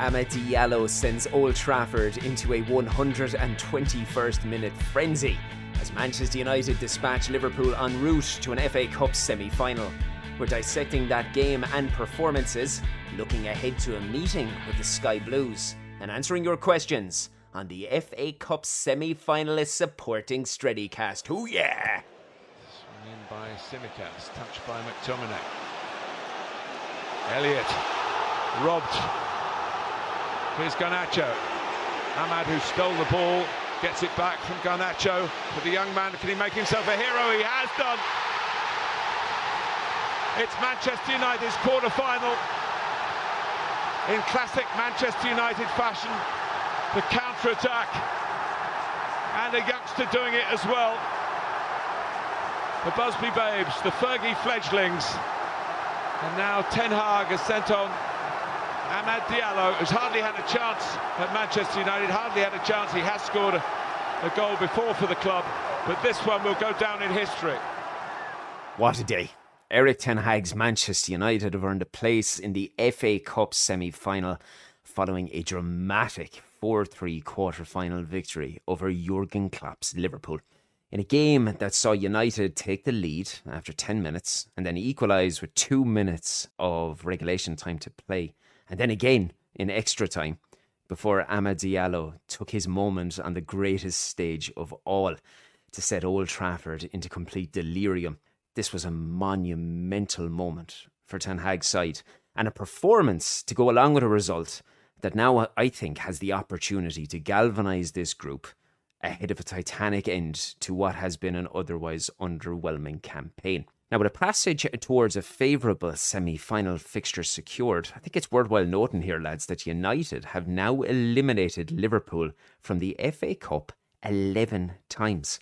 Amad Diallo sends Old Trafford into a 121st minute frenzy as Manchester United dispatch Liverpool en route to an FA Cup semi-final. We're dissecting that game and performances, looking ahead to a meeting with the Sky Blues, and answering your questions on the FA Cup semi-finalists supporting StrettyCast. Hoo yeah! Swung in by Simicast, touched by McTominay. Elliott, robbed. Here's Garnacho. Amad, who stole the ball, gets it back from Garnacho. But the young man, can he make himself a hero? He has done. It's Manchester United's quarter-final. In classic Manchester United fashion, the counter-attack, and a youngster doing it as well. The Busby Babes, the Fergie fledglings, and now Ten Hag has sent on Amad Diallo, who's hardly had a chance at Manchester United, hardly had a chance. He has scored a goal before for the club, but this one will go down in history. What a day. Erik ten Hag's Manchester United have earned a place in the FA Cup semi-final following a dramatic 4-3 quarter-final victory over Jurgen Klopp's Liverpool. In a game that saw United take the lead after 10 minutes and then equalise with 2 minutes of regulation time to play, and then again in extra time before Amad Diallo took his moment on the greatest stage of all to set Old Trafford into complete delirium. This was a monumental moment for Ten Hag's side, and a performance to go along with a result that now I think has the opportunity to galvanise this group ahead of a titanic end to what has been an otherwise underwhelming campaign. Now, with a passage towards a favourable semi-final fixture secured, I think it's worthwhile noting here, lads, that United have now eliminated Liverpool from the FA Cup 11 times.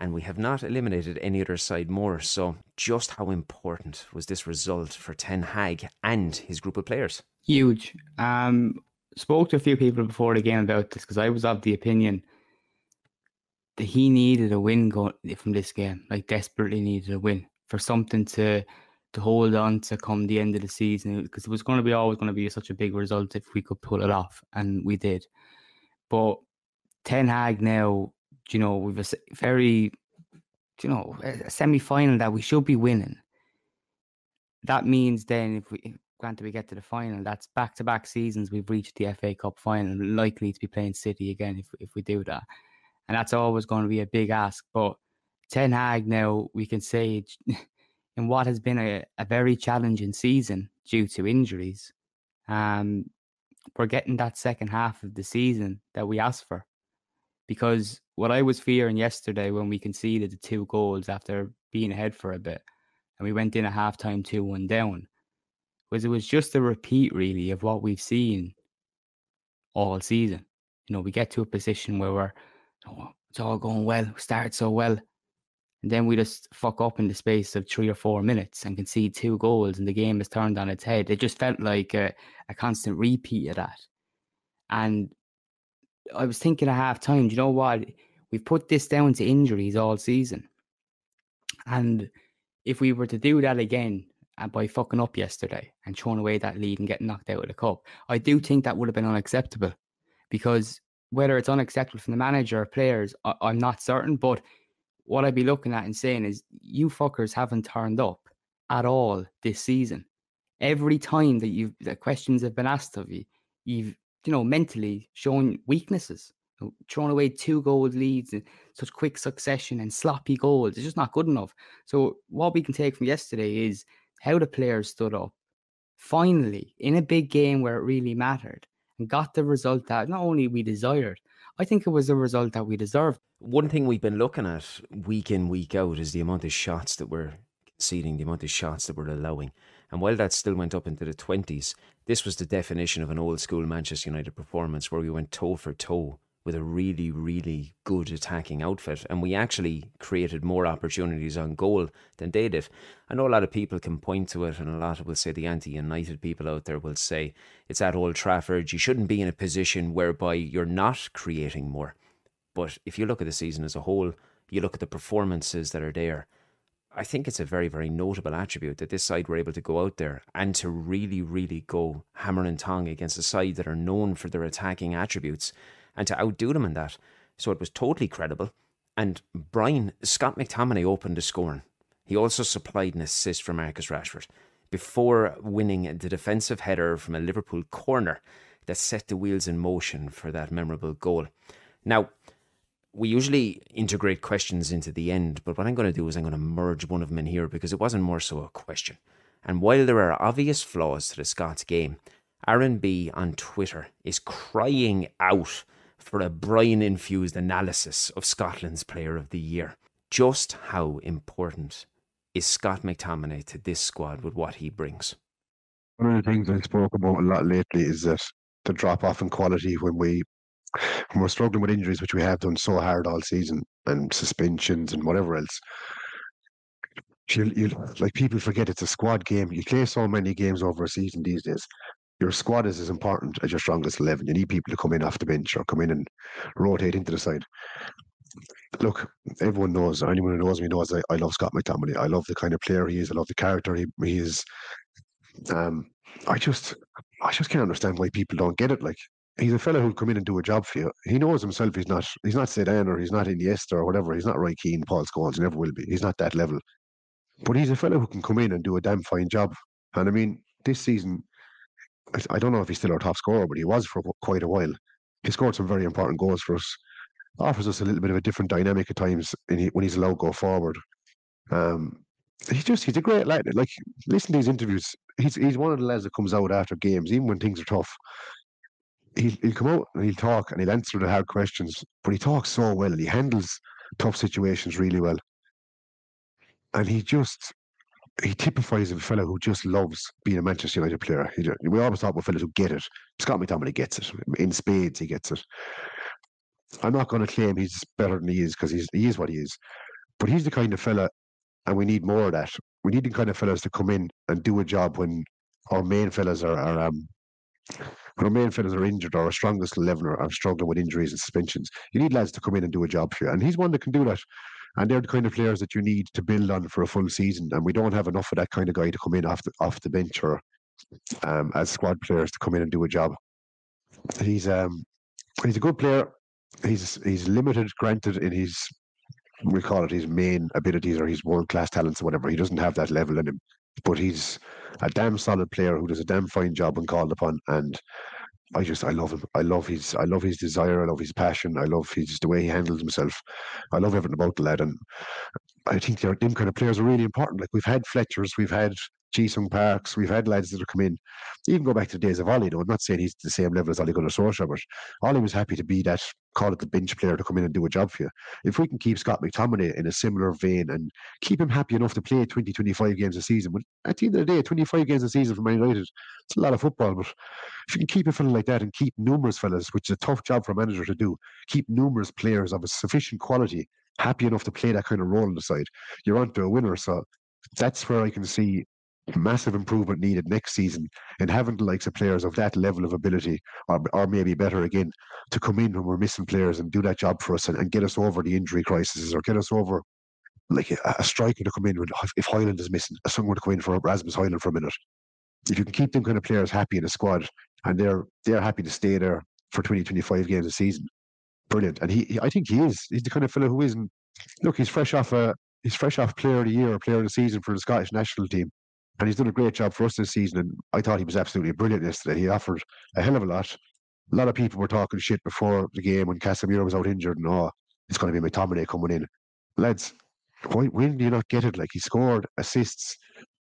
And we have not eliminated any other side more. So just how important was this result for Ten Hag and his group of players? Huge. Spoke to a few people before the game about this because I was of the opinion that he needed a win from this game, like desperately needed a win for something to hold on to come the end of the season, because it was going to be always going to be such a big result if we could pull it off, and we did. But Ten Hag now, you know, we've a very, you know, a semi-final that we should be winning. That means then, if we granted we get to the final, that's back-to-back seasons we've reached the FA Cup final, likely to be playing City again if we do that, and that's always going to be a big ask. But Ten Hag now, we can say, in what has been a very challenging season due to injuries, we're getting that second half of the season that we asked for. Because what I was fearing yesterday when we conceded the 2 goals after being ahead for a bit and we went in at half-time 2-1 down, was it was just a repeat, really, of what we've seen all season. You know, we get to a position where we're, oh, it's all going well, we start so well, and then we just fuck up in the space of 3 or 4 minutes and concede 2 goals and the game is turned on its head. It just felt like a constant repeat of that. And I was thinking at half-time, do you know what? We've put this down to injuries all season. And if we were to do that again and by fucking up yesterday and throwing away that lead and getting knocked out of the cup, I do think that would have been unacceptable. Because whether it's unacceptable from the manager or players, I'm not certain. But what I'd be looking at and saying is, you fuckers haven't turned up at all this season. Every time that questions have been asked of you, you've, you know, mentally showing weaknesses, throwing away 2 goal leads in such quick succession and sloppy goals. It's just not good enough. So what we can take from yesterday is how the players stood up finally in a big game where it really mattered and got the result that not only we desired, I think it was a result that we deserved. One thing we've been looking at week in, week out is the amount of shots that we're conceding, the amount of shots that we're allowing. And while that still went up into the 20s, this was the definition of an old-school Manchester United performance where we went toe-for-toe with a really, really good attacking outfit. And we actually created more opportunities on goal than they did. I know a lot of people can point to it, and a lot will say, the anti-United people out there will say, it's at Old Trafford, you shouldn't be in a position whereby you're not creating more. But if you look at the season as a whole, you look at the performances that are there, I think it's a very, very notable attribute that this side were able to go out there and to really, really go hammer and tong against a side that are known for their attacking attributes and to outdo them in that. So it was totally credible. And Scott McTominay opened the scoring. He also supplied an assist for Marcus Rashford before winning the defensive header from a Liverpool corner that set the wheels in motion for that memorable goal. Now, we usually integrate questions into the end, but what I'm going to do is I'm going to merge one of them in here because it wasn't more so a question. And while there are obvious flaws to the Scots game, Aaron B on Twitter is crying out for a Brian-infused analysis of Scotland's Player of the Year. Just how important is Scott McTominay to this squad with what he brings? One of the things I've spoken about a lot lately is that the drop-off in quality when we're struggling with injuries, which we have done so hard all season, and suspensions and whatever else. Like, people forget it's a squad game. You play so many games over a season these days. Your squad is as important as your strongest 11. You need people to come in off the bench or come in and rotate into the side. Look, everyone knows, anyone who knows me knows I love Scott McTominay. I love the kind of player he is. I love the character he is. I just can't understand why people don't get it. Like, he's a fellow who'll come in and do a job for you. He knows himself he's not Zidane or he's not Iniesta or whatever. He's not Roy Keane, Paul Scholes. He never will be. He's not that level. But he's a fellow who can come in and do a damn fine job. And I mean, this season, I don't know if he's still our top scorer, but he was for quite a while. He scored some very important goals for us. Offers us a little bit of a different dynamic at times when he's allowed to go forward. He's a great lad. Like, listen to his interviews. He's one of the lads that comes out after games, even when things are tough. He'll come out and he'll talk and he'll answer the hard questions, but he talks so well. He handles tough situations really well. And he typifies of a fellow who just loves being a Manchester United player. We always talk about fellows who get it. Scott McTominay gets it. In spades, he gets it. I'm not going to claim he's better than he is, because he is what he is. But he's the kind of fella, and we need more of that. We need the kind of fellas to come in and do a job when our main fellas are injured, or our strongest 11 are struggling with injuries and suspensions. You need lads to come in and do a job for you. And he's one that can do that. And they're the kind of players that you need to build on for a full season. And we don't have enough of that kind of guy to come in off the bench or as squad players to come in and do a job. He's a good player. He's limited, granted, in his, we call it his main abilities or his world-class talents or whatever. He doesn't have that level in him, but he's a damn solid player who does a damn fine job when called upon. And I love him. I love his desire. I love his passion. I love the way he handles himself. I love everything about the lad. And I think them kind of players are really important. Like, we've had Fletchers, we've had Jisung Parks, we've had lads that have come in. Even go back to the days of Ollie, though. I'm not saying he's the same level as Ole Gunnar Solskjaer, but Ollie was happy to be that, call it the bench player, to come in and do a job for you. If we can keep Scott McTominay in a similar vein and keep him happy enough to play 20, 25 games a season, but at the end of the day, 25 games a season for Man United, it's a lot of football. But if you can keep a fellow like that and keep numerous fellas, which is a tough job for a manager to do, keep numerous players of a sufficient quality happy enough to play that kind of role on the side, you're onto a winner. So that's where I can see massive improvement needed next season, and having the likes of players of that level of ability, or maybe better again, to come in when we're missing players and do that job for us and get us over the injury crises, or get us over, like, a striker to come in if Højlund is missing, someone to come in for Rasmus Højlund for a minute. If you can keep them kind of players happy in a squad and they're happy to stay there for 20, 25 games a season, brilliant. And I think he's the kind of fellow who isn't. Look, he's fresh off Player of the Year or Player of the Season for the Scottish national team. And he's done a great job for us this season, and I thought he was absolutely brilliant yesterday. He offered a hell of a lot. A lot of people were talking shit before the game when Casemiro was out injured, and it's going to be McTominay coming in. Lads, when do you not get it? Like, he scored, assists,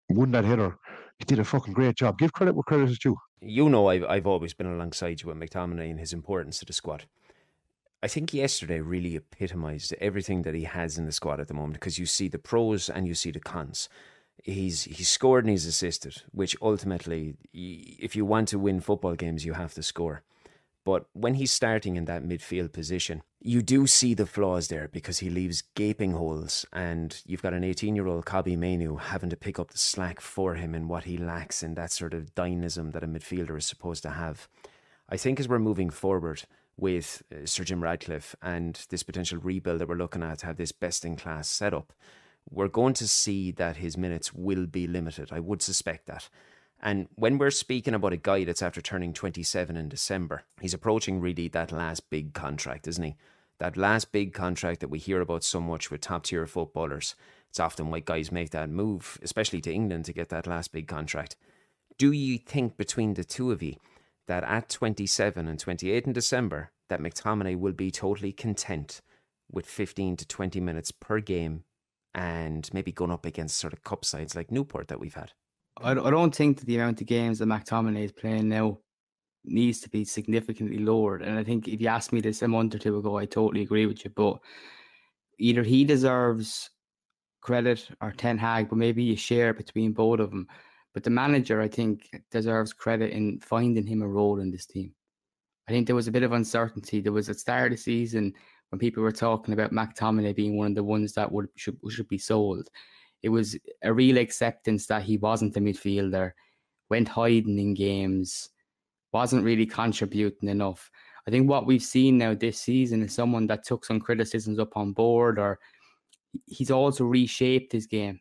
won that header. He did a fucking great job. Give credit where credit is due. You know, I've always been alongside you with McTominay and his importance to the squad. I think yesterday really epitomised everything that he has in the squad at the moment, because you see the pros and you see the cons. He's scored and he's assisted, which ultimately, if you want to win football games, you have to score. But when he's starting in that midfield position, you do see the flaws there, because he leaves gaping holes, and you've got an 18-year-old Kobbie Mainoo having to pick up the slack for him in what he lacks in that sort of dynamism that a midfielder is supposed to have. I think as we're moving forward with Sir Jim Ratcliffe and this potential rebuild that we're looking at to have this best-in-class setup, we're going to see that his minutes will be limited. I would suspect that. And when we're speaking about a guy that's after turning 27 in December, he's approaching really that last big contract, isn't he? That last big contract that we hear about so much with top tier footballers. It's often why guys make that move, especially to England, to get that last big contract. Do you think between the two of you that at 27 and 28 in December, that McTominay will be totally content with 15 to 20 minutes per game and maybe going up against sort of cup sides like Newport that we've had? I don't think that the amount of games that McTominay is playing now needs to be significantly lowered. And I think if you asked me this a month or two ago, I totally agree with you. But either he deserves credit or Ten Hag, but maybe you share between both of them. But the manager, I think, deserves credit in finding him a role in this team. I think there was a bit of uncertainty. There was at the start of the season when people were talking about McTominay being one of the ones that should be sold. It was a real acceptance that he wasn't a midfielder, went hiding in games, wasn't really contributing enough. I think what we've seen now this season is someone that took some criticisms up on board, or he's also reshaped his game.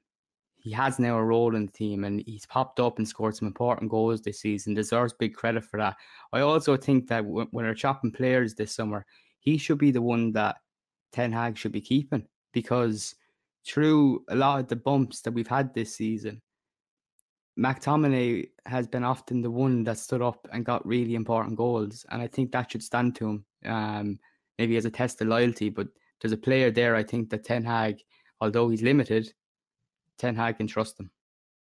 He has now a role in the team and he's popped up and scored some important goals this season, deserves big credit for that. I also think that when we're chopping players this summer, he should be the one that Ten Hag should be keeping, because through a lot of the bumps that we've had this season, McTominay has been often the one that stood up and got really important goals. And I think that should stand to him, maybe as a test of loyalty. But there's a player there, I think, that Ten Hag, although he's limited, Ten Hag can trust him.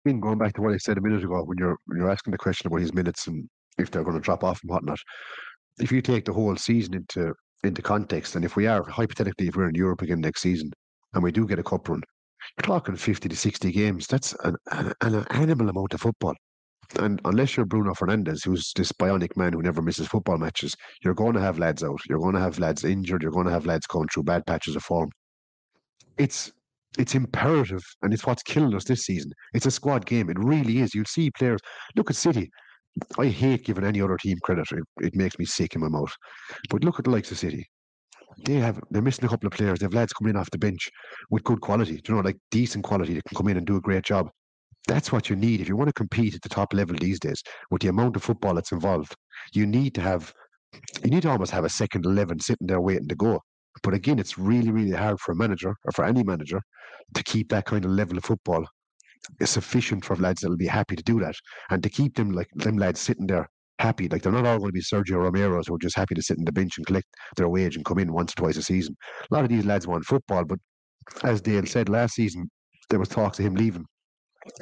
I mean, going back to what I said a minute ago, when you're asking the question about his minutes and if they're going to drop off and whatnot, if you take the whole season into context, and if we are, hypothetically, if we're in Europe again next season, and we do get a cup run, you're talking 50 to 60 games. That's an animal amount of football. And unless you're Bruno Fernandes, who's this bionic man who never misses football matches, you're going to have lads out. You're going to have lads injured. You're going to have lads going through bad patches of form. It's imperative, and it's what's killing us this season. It's a squad game. It really is. You'll see players. Look at City. I hate giving any other team credit. It makes me sick in my mouth. But look at the likes of City. They're missing a couple of players. They have lads coming in off the bench with good quality, like decent quality that can come in and do a great job. That's what you need. If you want to compete at the top level these days with the amount of football that's involved, you need to almost have a second 11 sitting there waiting to go. But again, it's really, really hard for a manager or for any manager to keep that kind of level of football. It's sufficient for lads that'll be happy to do that, and to keep them lads sitting there happy. Like, they're not all going to be Sergio Romero's who are just happy to sit on the bench and collect their wage and come in once or twice a season. A lot of these lads want football, but as Dale said last season, there was talks of him leaving.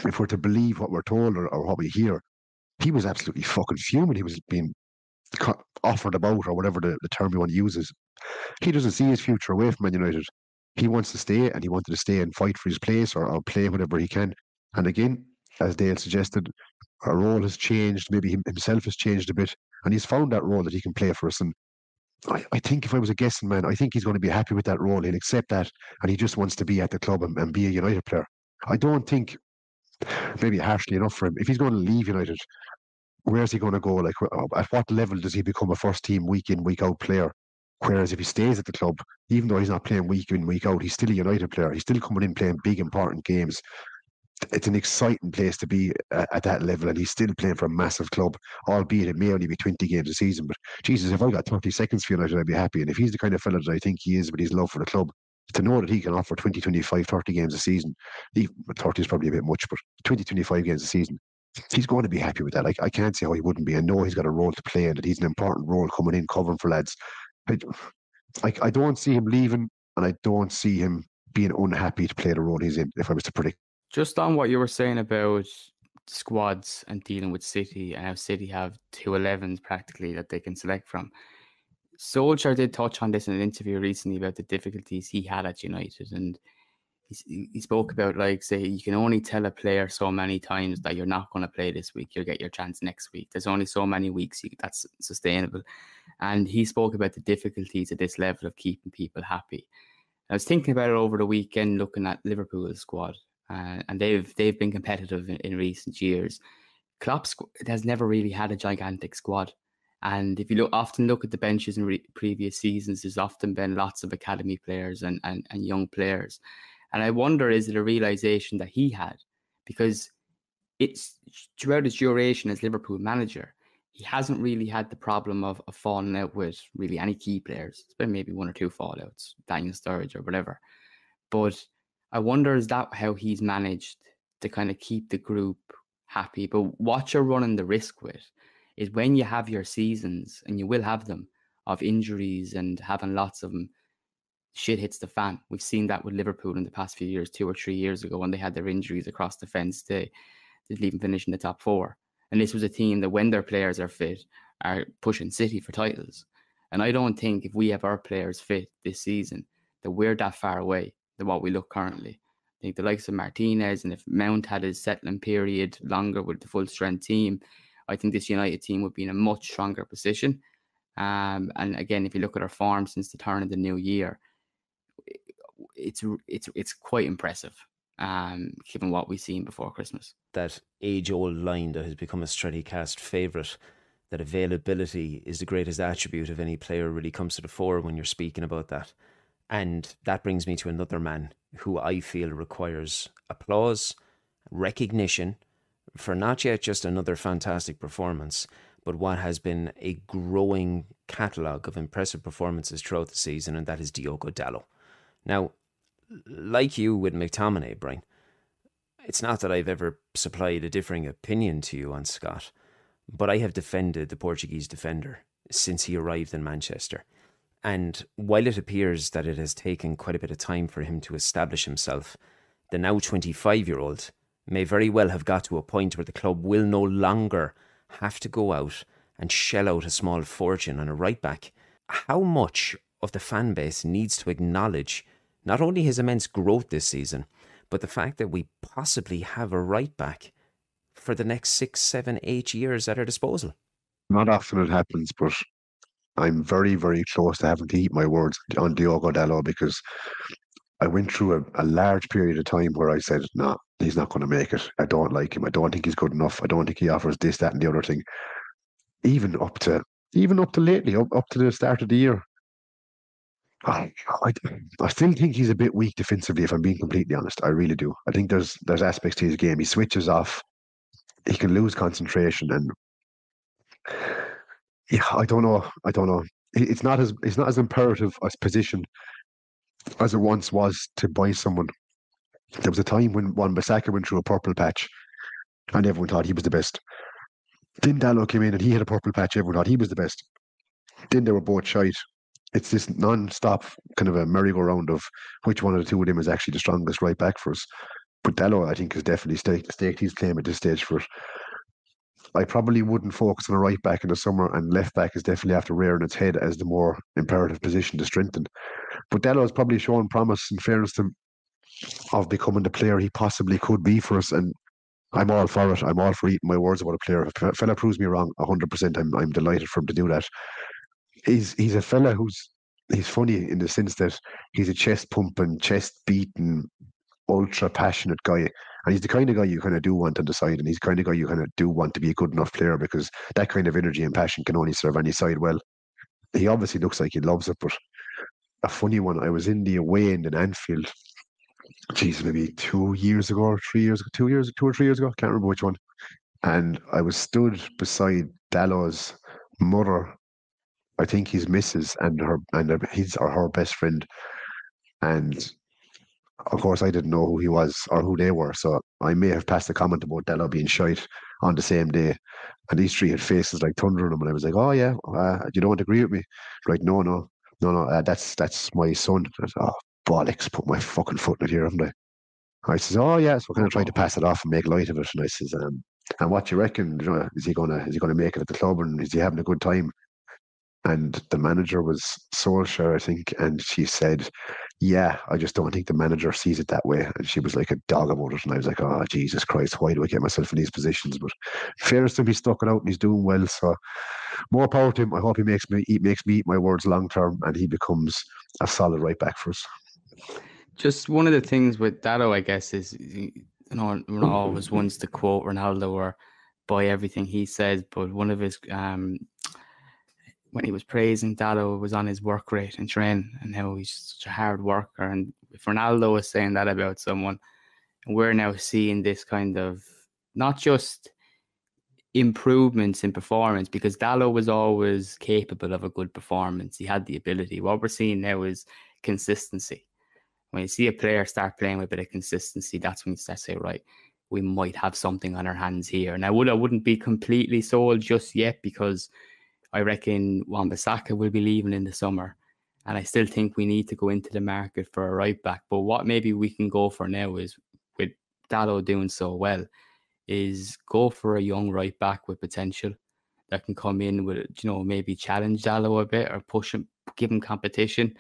If we're to believe what we're told or what we hear, he was absolutely fucking fuming. He was being offered about, or whatever the term you want to use is. He doesn't see his future away from Man United. He wants to stay, and he wanted to stay and fight for his place or play whatever he can. And again, as Dale suggested, our role has changed. Maybe himself has changed a bit, and he's found that role that he can play for us. And I think, if I was a guessing man, I think he's going to be happy with that role. He'll accept that, and he just wants to be at the club and be a United player. I don't think, maybe harshly enough for him, if he's going to leave United, where's he going to go? Like, at what level does he become a first team week in, week out player? Whereas if he stays at the club, even though he's not playing week in, week out, he's still a United player. He's still coming in playing big, important games. It's an exciting place to be at that level, and he's still playing for a massive club, albeit it may only be 20 games a season. But Jesus, if I got 30 seconds for United, I'd be happy. And if he's the kind of fella that I think he is, with his love for the club, to know that he can offer 20, 25, 30 games a season, 30 is probably a bit much, but 20, 25 games a season, he's going to be happy with that. I can't see how he wouldn't be. I know he's got a role to play and that he's an important role coming in, covering for lads. I don't see him leaving, and I don't see him being unhappy to play the role he's in, if I was to predict. Just on what you were saying about squads and dealing with City, and how City have two 11s practically that they can select from. Solskjaer did touch on this in an interview recently about the difficulties he had at United, and he spoke about, like, say, you can only tell a player so many times that you're not going to play this week, you'll get your chance next week. There's only so many weeks that's sustainable. And he spoke about the difficulties at this level of keeping people happy. I was thinking about it over the weekend, looking at Liverpool's squad. And they've been competitive in recent years. Klopp has never really had a gigantic squad, and if you often look at the benches in previous seasons, there's often been lots of academy players and young players. And I wonder, is it a realization that he had? Because it's throughout his duration as Liverpool manager, he hasn't really had the problem of falling out with really any key players. It's been maybe one or two fallouts, Daniel Sturridge or whatever. But I wonder, is that how he's managed to kind of keep the group happy? But what you're running the risk with is when you have your seasons, and you will have them, of injuries and having lots of them, shit hits the fan. We've seen that with Liverpool in the past few years, 2 or 3 years ago, when they had their injuries across the fence, they didn't even finish in the top four. And this was a team that, when their players are fit, are pushing City for titles. And I don't think if we have our players fit this season, that we're that far away than what we look currently. I think the likes of Martinez, and if Mount had his settling period longer with the full strength team, I think this United team would be in a much stronger position. And again, if you look at our form since the turn of the new year, it's quite impressive, given what we've seen before Christmas. That age-old line that has become a StrettyCast favourite, that availability is the greatest attribute of any player, really comes to the fore when you're speaking about that. And that brings me to another man who I feel requires applause, recognition, for not yet just another fantastic performance, but what has been a growing catalogue of impressive performances throughout the season, and that is Diogo Dalot. Now, like you with McTominay, Brian, it's not that I've ever supplied a differing opinion to you on Scott, but I have defended the Portuguese defender since he arrived in Manchester. And while it appears that it has taken quite a bit of time for him to establish himself, the now 25-year-old may very well have got to a point where the club will no longer have to go out and shell out a small fortune on a right-back. How much of the fan base needs to acknowledge not only his immense growth this season, but the fact that we possibly have a right-back for the next 6, 7, 8 years at our disposal? Not often it happens, but I'm very, very close to having to eat my words on Diogo Dalot, because I went through a large period of time where I said, no, he's not going to make it. I don't like him. I don't think he's good enough. I don't think he offers this, that, and the other thing. Even up to lately, up to the start of the year, I still think he's a bit weak defensively, if I'm being completely honest. I really do. I think there's aspects to his game. He switches off. He can lose concentration, and yeah, I don't know. It's not as imperative a position as it once was to buy someone. There was a time when Wan-Bissaka went through a purple patch and everyone thought he was the best. Then Dalot came in and he had a purple patch, everyone thought he was the best. Then they were both shite. It's this non-stop kind of a merry-go-round of which one of the two of them is actually the strongest right back for us. But Dalot, I think, has definitely staked his claim at this stage for it. I probably wouldn't focus on a right back in the summer, and left back is definitely after rearing its head as the more imperative position to strengthen. But Dalot has probably shown promise, in fairness to him, of becoming the player he possibly could be for us, and I'm all for it. I'm all for eating my words about a player. If a fella proves me wrong 100%, I'm delighted for him to do that. He's a fella who's funny in the sense that he's a chest pumping, chest beating, ultra passionate guy, and he's the kind of guy you kind of do want on the side, and he's the kind of guy you kind of do want to be a good enough player, because that kind of energy and passion can only serve any side well. He obviously looks like he loves it. But a funny one, I was in the away end in Anfield, maybe 2 years ago or 3 years ago, 2 or 3 years ago, can't remember which one, and I was stood beside Dalot's mother, I think his missus, and his or her best friend, and of course I didn't know who he was or who they were, so I may have passed a comment about Dalot being shite on the same day, and these three had faces like thunder on them, and I was like, oh yeah, you don't agree with me? Like, no, that's my son. I said, oh, bollocks, put my fucking foot in it here, haven't I? I says, oh yeah, so I kind of tried to pass it off and make light of it, and I says, and what do you reckon? You know, is he gonna make it at the club, and is he having a good time? And the manager was Solskjaer, I think, and she said, yeah, I just don't think the manager sees it that way. And she was like a dog about it, and I was like, oh Jesus Christ, why do I get myself in these positions? But fairness to him, he's stuck it out and he's doing well, so more power to him. I hope he makes me eat my words long term, and he becomes a solid right back for us. Just one of the things with Dalot, I guess, is, you know, Ronaldo always wants to quote Ronaldo or buy everything he says, but one of his when he was praising Dalot was on his work rate and training and how he's such a hard worker. And if Ronaldo is saying that about someone, and we're now seeing this kind of not just improvements in performance, because Dalot was always capable of a good performance. He had the ability. What we're seeing now is consistency. When you see a player start playing with a bit of consistency, that's when you start to say, right, we might have something on our hands here. And I wouldn't be completely sold just yet, because I reckon Wan-Bissaka will be leaving in the summer. And I still think we need to go into the market for a right back. But what maybe we can go for now is, with Dalot doing so well, is go for a young right back with potential that can come in with, you know, maybe challenge Dalot a bit or push him, give him competition.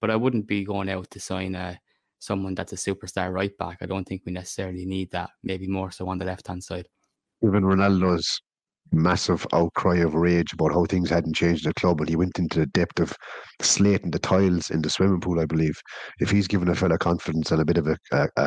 But I wouldn't be going out to sign someone that's a superstar right back. I don't think we necessarily need that, maybe more so on the left-hand side. Even Ronaldo's massive outcry of rage about how things hadn't changed in the club, and he went into the depth of slating the tiles in the swimming pool, I believe. If he's given a fella confidence and a bit of a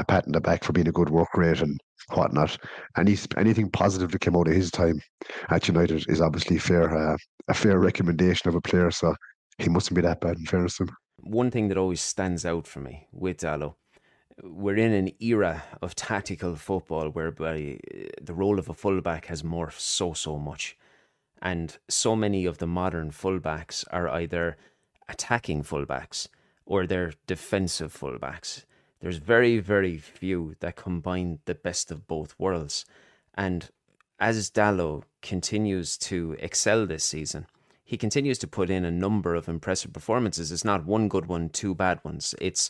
pat in the back for being a good work rate and whatnot, and anything positive that came out of his time at United is obviously a fair recommendation of a player, so he mustn't be that bad in fairness to him. One thing that always stands out for me with Dalot, we're in an era of tactical football whereby the role of a fullback has morphed so much. And so many of the modern fullbacks are either attacking fullbacks or they're defensive fullbacks. There's very, very few that combine the best of both worlds. And as Dalot continues to excel this season, he continues to put in a number of impressive performances. It's not one good one, two bad ones. It's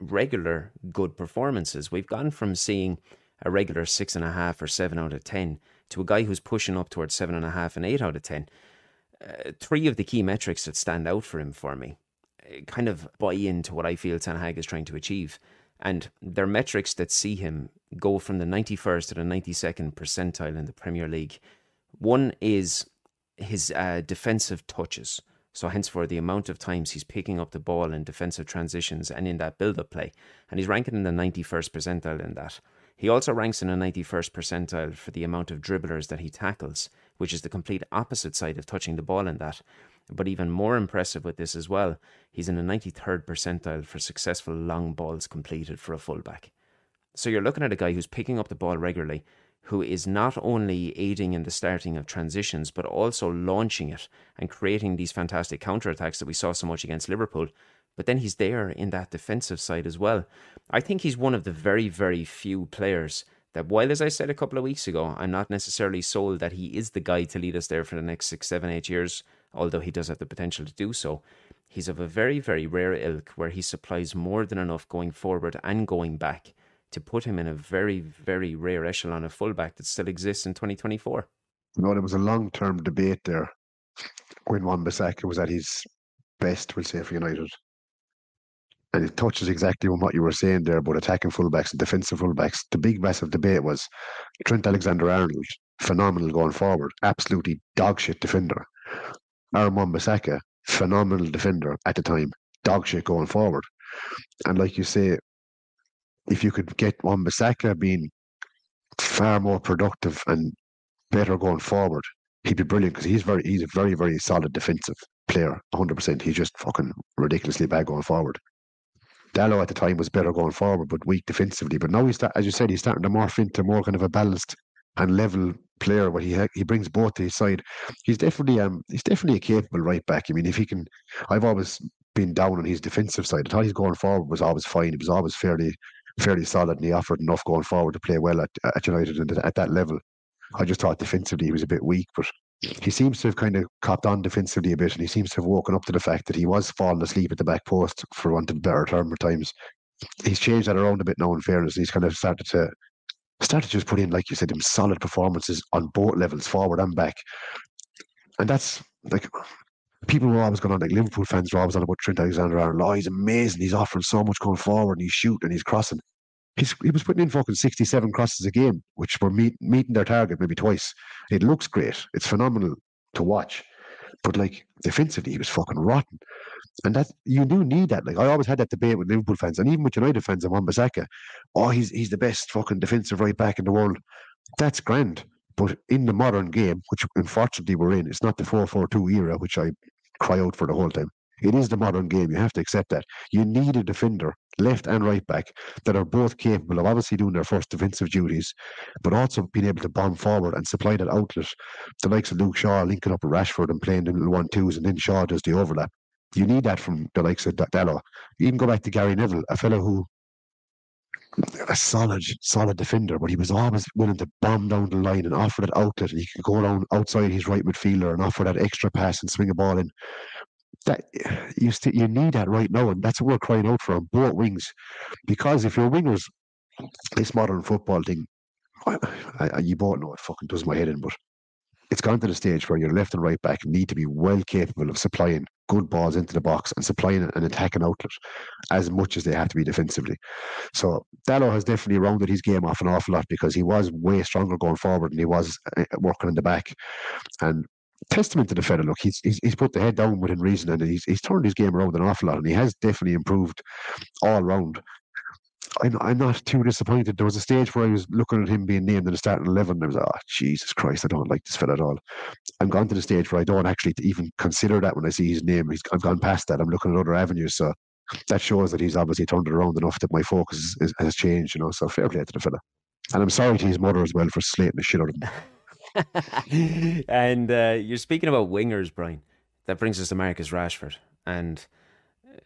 regular good performances. We've gone from seeing a regular 6.5 or 7 out of 10 to a guy who's pushing up towards 7.5 and 8 out of 10. Three of the key metrics that stand out for him for me kind of buy into what I feel Ten Hag is trying to achieve, and they're metrics that see him go from the 91st to the 92nd percentile in the Premier League. One is his defensive touches. So hence for the amount of times he's picking up the ball in defensive transitions and in that build-up play. And he's ranking in the 91st percentile in that. He also ranks in the 91st percentile for the amount of dribblers that he tackles, which is the complete opposite side of touching the ball in that. But even more impressive with this as well, he's in the 93rd percentile for successful long balls completed for a fullback. So you're looking at a guy who's picking up the ball regularly, who is not only aiding in the starting of transitions, but also launching it and creating these fantastic counterattacks that we saw so much against Liverpool. But then he's there in that defensive side as well. I think he's one of the very, very few players that, while, as I said a couple of weeks ago, I'm not necessarily sold that he is the guy to lead us there for the next 6, 7, 8 years, although he does have the potential to do so, he's of a very, very rare ilk where he supplies more than enough going forward and going back to put him in a very, very rare echelon of fullback that still exists in 2024. You know, there was a long-term debate there when Wan-Bissaka was at his best, we'll say, for United. And it touches exactly on what you were saying there about attacking fullbacks and defensive fullbacks. The big, massive debate was Trent Alexander-Arnold, phenomenal going forward, absolutely dogshit defender. Aaron Wan-Bissaka, phenomenal defender at the time, dogshit going forward. And like you say, if you could get Wan-Bissaka being far more productive and better going forward, he'd be brilliant, because he's a very, very solid defensive player, 100%. He's just fucking ridiculously bad going forward. Dalot at the time was better going forward, but weak defensively. But now, as you said, he's starting to morph into more kind of a balanced and level player where he brings both to his side. He's definitely a capable right back. I mean, if he can, I've always been down on his defensive side. I thought his going forward was always fine. It was always fairly solid, and he offered enough going forward to play well at United and at that level. I just thought defensively he was a bit weak, but he seems to have kind of copped on defensively a bit, and he seems to have woken up to the fact that he was falling asleep at the back post, for want of a better term at times. He's changed that around a bit now, in fairness. He's kind of started to just put in, like you said, them solid performances on both levels, forward and back. And that's like, people were always going on, like Liverpool fans were always on about Trent Alexander-Arnold. Oh, he's amazing. He's offering so much going forward, and he's shooting and he's crossing. He was putting in fucking 67 crosses a game, which were meeting their target maybe twice. It looks great. It's phenomenal to watch. But like, defensively, he was fucking rotten. And that, you do need that. Like, I always had that debate with Liverpool fans and even with United fans and Wan-Bissaka. Oh, he's the best fucking defensive right back in the world. That's grand. But in the modern game, which unfortunately we're in, it's not the 4-4-2 era, which I cry out for the whole time. It is the modern game. You have to accept that. You need a defender, left and right back, that are both capable of obviously doing their first defensive duties, but also being able to bomb forward and supply that outlet. The likes of Luke Shaw linking up with Rashford and playing them little 1-2s, and then Shaw does the overlap. You need that from the likes of Dalot. Even go back to Gary Neville, a fellow who, a solid defender, but he was always willing to bomb down the line and offer that outlet, and he could go down outside his right midfielder and offer that extra pass and swing a ball in. That you need that right now, and that's what we're crying out for on both wings. Because if your wingers, this modern football thing, you both know it fucking does my head in, but it's gone to the stage where your left and right back need to be well capable of supplying good balls into the box and supplying an attacking outlet as much as they have to be defensively. So Dalot has definitely rounded his game off an awful lot, because he was way stronger going forward than he was working in the back. And testament to the fella, look, he's put the head down within reason, and he's turned his game around an awful lot, and he has definitely improved all round. I'm not too disappointed. There was a stage where I was looking at him being named in the starting 11, and I was like, oh, Jesus Christ, I don't like this fella at all. I'm gone to the stage where I don't actually even consider that when I see his name. I've gone past that. I'm looking at other avenues, so that shows that he's obviously turned it around enough that my focus has changed, you know, so fair play to the fella. And I'm sorry to his mother as well for slating the shit out of him. And you're speaking about wingers, Brian. That brings us to Marcus Rashford, and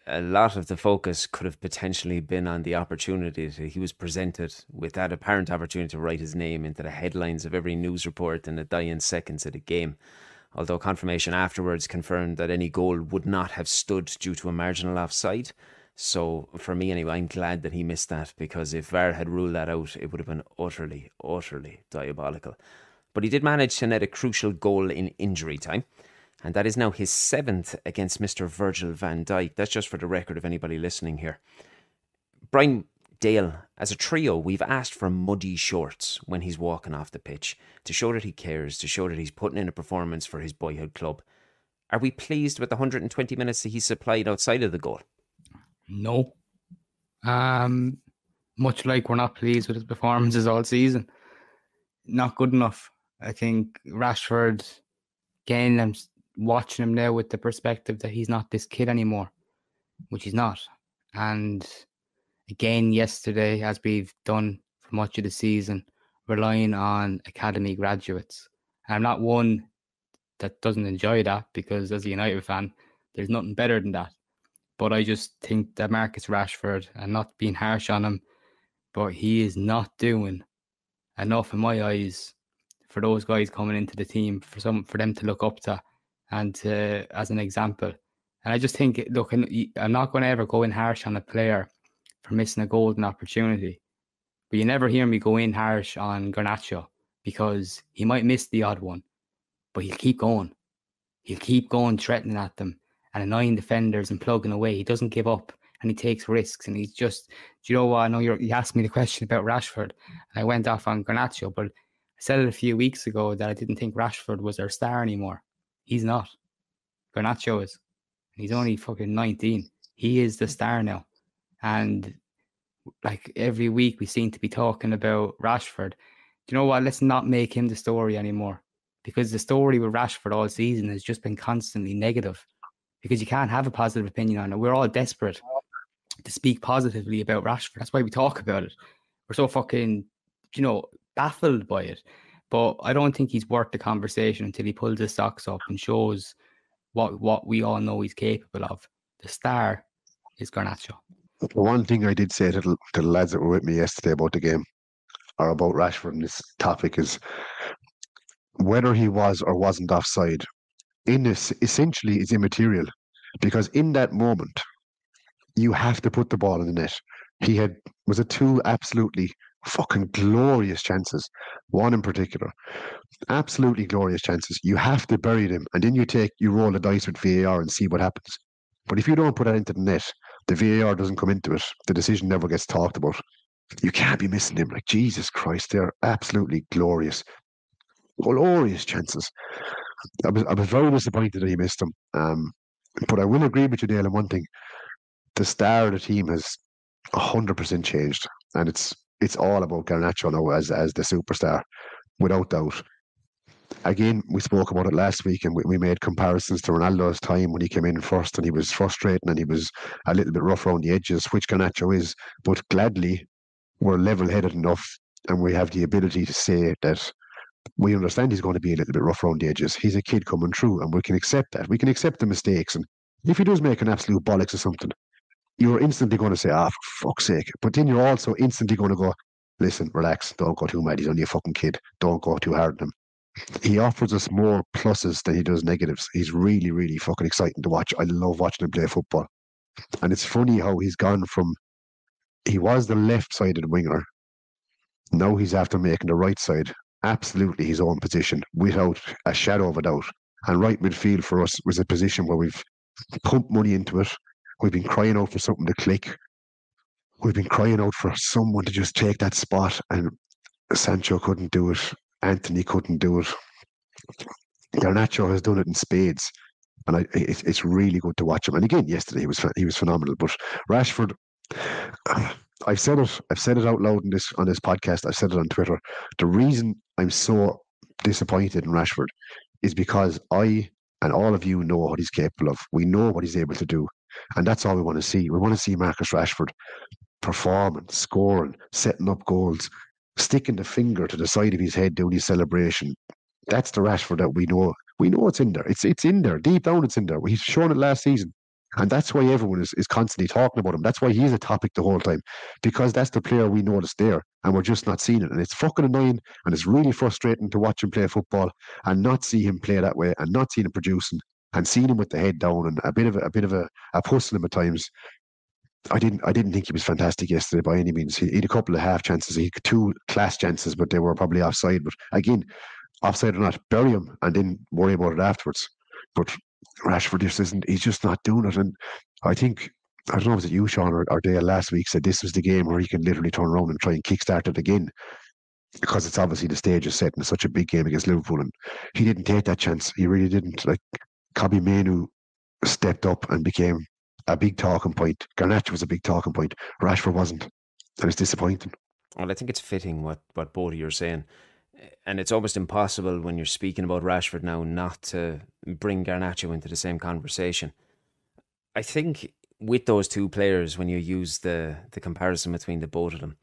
a lot of the focus could have potentially been on the opportunity that he was presented with, that apparent opportunity to write his name into the headlines of every news report in the dying seconds of the game, although confirmation afterwards confirmed that any goal would not have stood due to a marginal offside. So for me anyway, I'm glad that he missed that, because if VAR had ruled that out, it would have been utterly diabolical. But he did manage to net a crucial goal in injury time, and that is now his 7th against Mr. Virgil van Dijk. That's just for the record of anybody listening here. Brian, Dale, as a trio, we've asked for muddy shorts when he's walking off the pitch to show that he cares, to show that he's putting in a performance for his boyhood club. Are we pleased with the 120 minutes that he supplied outside of the goal? No. Much like we're not pleased with his performances all season. Not good enough. I think Rashford, again, I'm watching him now with the perspective that he's not this kid anymore, which he's not. And again, yesterday, as we've done for much of the season, relying on academy graduates. And I'm not one that doesn't enjoy that, because as a United fan, there's nothing better than that. But I just think that Marcus Rashford, and not being harsh on him, but he is not doing enough in my eyes for those guys coming into the team, for them to look up to, and to, as an example. And I just think, look, I'm not going to ever go in harsh on a player for missing a golden opportunity, but you never hear me go in harsh on Garnacho, because he might miss the odd one, but he'll keep going. He'll keep going, threatening at them and annoying defenders and plugging away. He doesn't give up, and he takes risks, and he's just, do you know what? I know you asked me the question about Rashford, and I went off on Garnacho, but I said it a few weeks ago that I didn't think Rashford was our star anymore. He's not. Garnacho is. And he's only fucking 19. He is the star now. And like every week we seem to be talking about Rashford. Do you know what? Let's not make him the story anymore, because the story with Rashford all season has just been constantly negative, because you can't have a positive opinion on it. We're all desperate to speak positively about Rashford. That's why we talk about it. We're so fucking, you know, baffled by it. But I don't think he's worth the conversation until he pulls his socks up and shows what we all know he's capable of. The star is Garnacho. One thing I did say to the lads that were with me yesterday about the game, or about Rashford and this topic, is whether he was or wasn't offside, in this, essentially, is immaterial. Because in that moment, you have to put the ball in the net. He had, was it two absolutely fucking glorious chances, one in particular, absolutely glorious chances. You have to bury them, and then you roll the dice with VAR and see what happens. But if you don't put that into the net, the VAR doesn't come into it. The decision never gets talked about. You can't be missing them. Like, Jesus Christ, they're absolutely glorious chances. I was very disappointed that he missed them. But I will agree with you, Dale, on one thing. The star of the team has 100% changed, and it's all about Garnacho now as the superstar, without doubt. again, we spoke about it last week, and we made comparisons to Ronaldo's time when he came in first, and he was frustrating and he was a little bit rough around the edges, which Garnacho is. But gladly, we're level-headed enough and we have the ability to say that we understand he's going to be a little bit rough around the edges. He's a kid coming through, and we can accept that. We can accept the mistakes. And if he does make an absolute bollocks or something, you're instantly going to say, ah, for fuck's sake. But then you're also instantly going to go, listen, relax, don't go too mad. He's only a fucking kid. Don't go too hard on him. He offers us more pluses than he does negatives. He's really, really fucking exciting to watch. I love watching him play football. And it's funny how he's gone from, he was the left-sided winger. Now he's after making the right side absolutely his own position without a shadow of a doubt. And right midfield for us was a position where we've pumped money into it. We've been crying out for something to click. We've been crying out for someone to just take that spot, and Sancho couldn't do it. Anthony couldn't do it. Garnacho has done it in spades, and it's really good to watch him. And again, yesterday he was phenomenal. But Rashford, I've said it out loud on this podcast. I've said it on Twitter. The reason I'm so disappointed in Rashford is because I and all of you know what he's capable of. We know what he's able to do, and that's all we want to see. We want to see Marcus Rashford performing, scoring, setting up goals, sticking the finger to the side of his head doing his celebration. That's the Rashford that we know. We know it's in there. It's in there. Deep down it's in there. He's shown it last season. And that's why everyone is constantly talking about him. That's why he's a topic the whole time. Because that's the player we know that's there. And we're just not seeing it. And it's fucking annoying. And it's really frustrating to watch him play football and not see him play that way, and not seeing him producing, and seeing him with the head down and a bit of a puss in him at times. I didn't think he was fantastic yesterday by any means. He had a couple of half chances. He had two class chances, but they were probably offside. But again, offside or not, bury him and then worry about it afterwards. But Rashford just isn't. He's just not doing it. And I think, I don't know, was it you, Sean, or Dale last week said this was the game where he can literally turn around and try and kickstart it again, because it's obviously the stage is set and it's such a big game against Liverpool. And he didn't take that chance. He really didn't. Like, Kobbie Mainoo stepped up and became a big talking point. Garnacho was a big talking point. Rashford wasn't. And it's disappointing. Well, I think it's fitting what both of you are saying. And it's almost impossible when you're speaking about Rashford now not to bring Garnacho into the same conversation. I think with those two players, when you use the comparison between the both of them,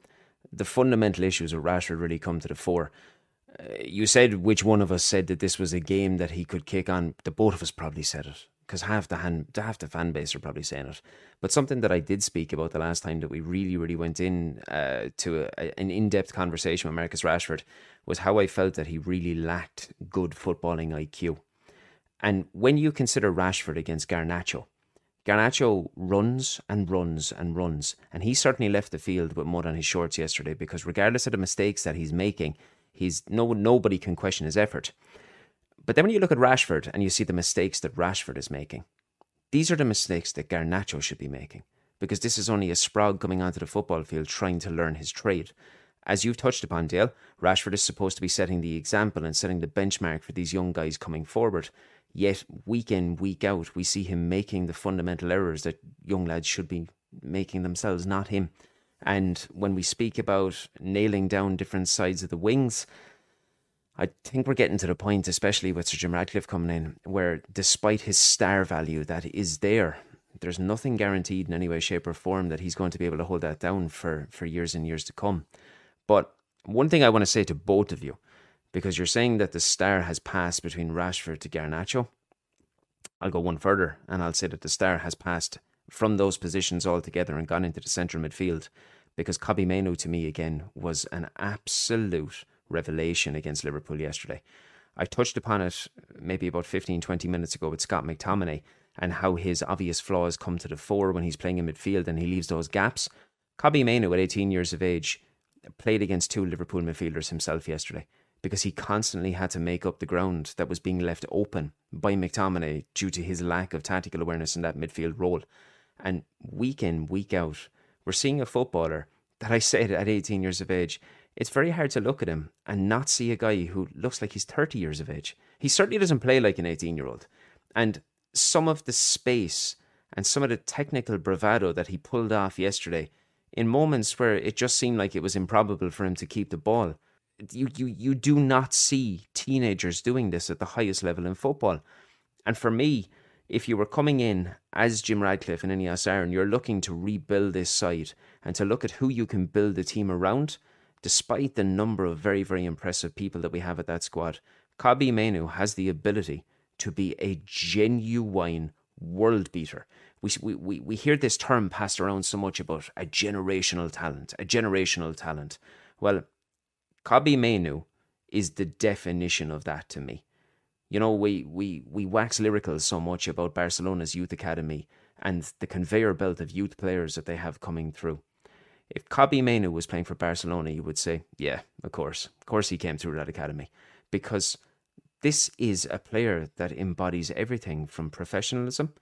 the fundamental issues of Rashford really come to the fore. You said which one of us said that this was a game that he could kick on. The both of us probably said it, because half the fan base are probably saying it. But something that I did speak about the last time that we really, really went in to an in-depth conversation with Marcus Rashford was how I felt that he really lacked good footballing IQ. And when you consider Rashford against Garnacho, Garnacho runs and runs and runs. And he certainly left the field with mud on his shorts yesterday, because regardless of the mistakes that he's making, nobody can question his effort. But then when you look at Rashford and you see the mistakes that Rashford is making, these are the mistakes that Garnacho should be making, because this is only a sprog coming onto the football field trying to learn his trade. As you've touched upon, Dale, Rashford is supposed to be setting the example and setting the benchmark for these young guys coming forward. Yet week in, week out, we see him making the fundamental errors that young lads should be making themselves, not him. And when we speak about nailing down different sides of the wings, I think we're getting to the point, especially with Sir Jim Ratcliffe coming in, where despite his star value that is there, there's nothing guaranteed in any way, shape or form that he's going to be able to hold that down for years and years to come. But one thing I want to say to both of you, because you're saying that the star has passed between Rashford to Garnacho, I'll go one further and I'll say that the star has passed from those positions altogether and gone into the central midfield, because Kobbie Mainoo to me again was an absolute revelation against Liverpool yesterday. I touched upon it maybe about 15-20 minutes ago with Scott McTominay and how his obvious flaws come to the fore when he's playing in midfield and he leaves those gaps. Kobbie Mainoo at 18 years of age played against two Liverpool midfielders himself yesterday, because he constantly had to make up the ground that was being left open by McTominay due to his lack of tactical awareness in that midfield role. And week in, week out, we're seeing a footballer that, I said, at 18 years of age, it's very hard to look at him and not see a guy who looks like he's 30 years of age. He certainly doesn't play like an 18-year-old. And some of the space and some of the technical bravado that he pulled off yesterday in moments where it just seemed like it was improbable for him to keep the ball, you do not see teenagers doing this at the highest level in football. And for me, if you were coming in as Jim Ratcliffe and Ineos Aaron, you're looking to rebuild this side and to look at who you can build the team around, despite the number of very, very impressive people that we have at that squad. Kobbie Mainoo has the ability to be a genuine world beater. We hear this term passed around so much about a generational talent, a generational talent. Well, Kobbie Mainoo is the definition of that to me. You know, we wax lyrical so much about Barcelona's youth academy and the conveyor belt of youth players that they have coming through. If Kobbie Mainoo was playing for Barcelona, you would say, yeah, of course he came through that academy, because this is a player that embodies everything from professionalism,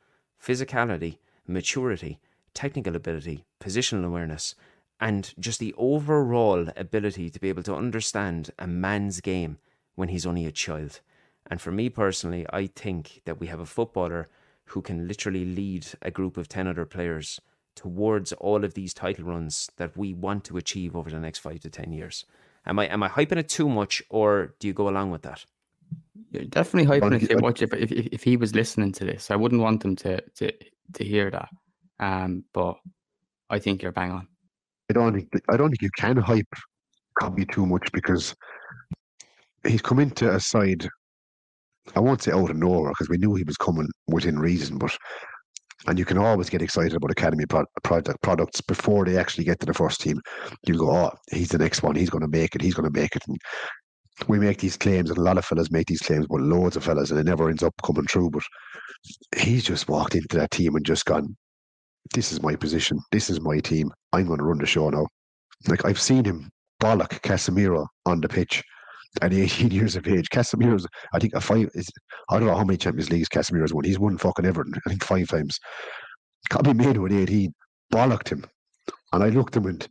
physicality, maturity, technical ability, positional awareness, and just the overall ability to be able to understand a man's game when he's only a child. And for me personally, I think that we have a footballer who can literally lead a group of 10 other players towards all of these title runs that we want to achieve over the next 5 to 10 years. Am I hyping it too much, or do you go along with that? You're definitely hyping it too much. If he was listening to this, I wouldn't want him to hear that. But I think you're bang on. I don't think you can hype Kobbie too much, because he's come into a side. I won't say out of nowhere, because we knew he was coming within reason, but. And you can always get excited about academy products before they actually get to the first team. You go, oh, he's the next one. He's going to make it. He's going to make it. And we make these claims, and a lot of fellas make these claims, but loads of fellas, and it never ends up coming true. But he's just walked into that team and just gone, this is my position. This is my team. I'm going to run the show now. Like, I've seen him bollock Casemiro on the pitch at 18 years of age. Casemiro's, I think, I don't know how many Champions Leagues Casemiro's won. He's won fucking everything, I think 5 times. Kobbie Mainoo at 18 bollocked him. And I looked at him and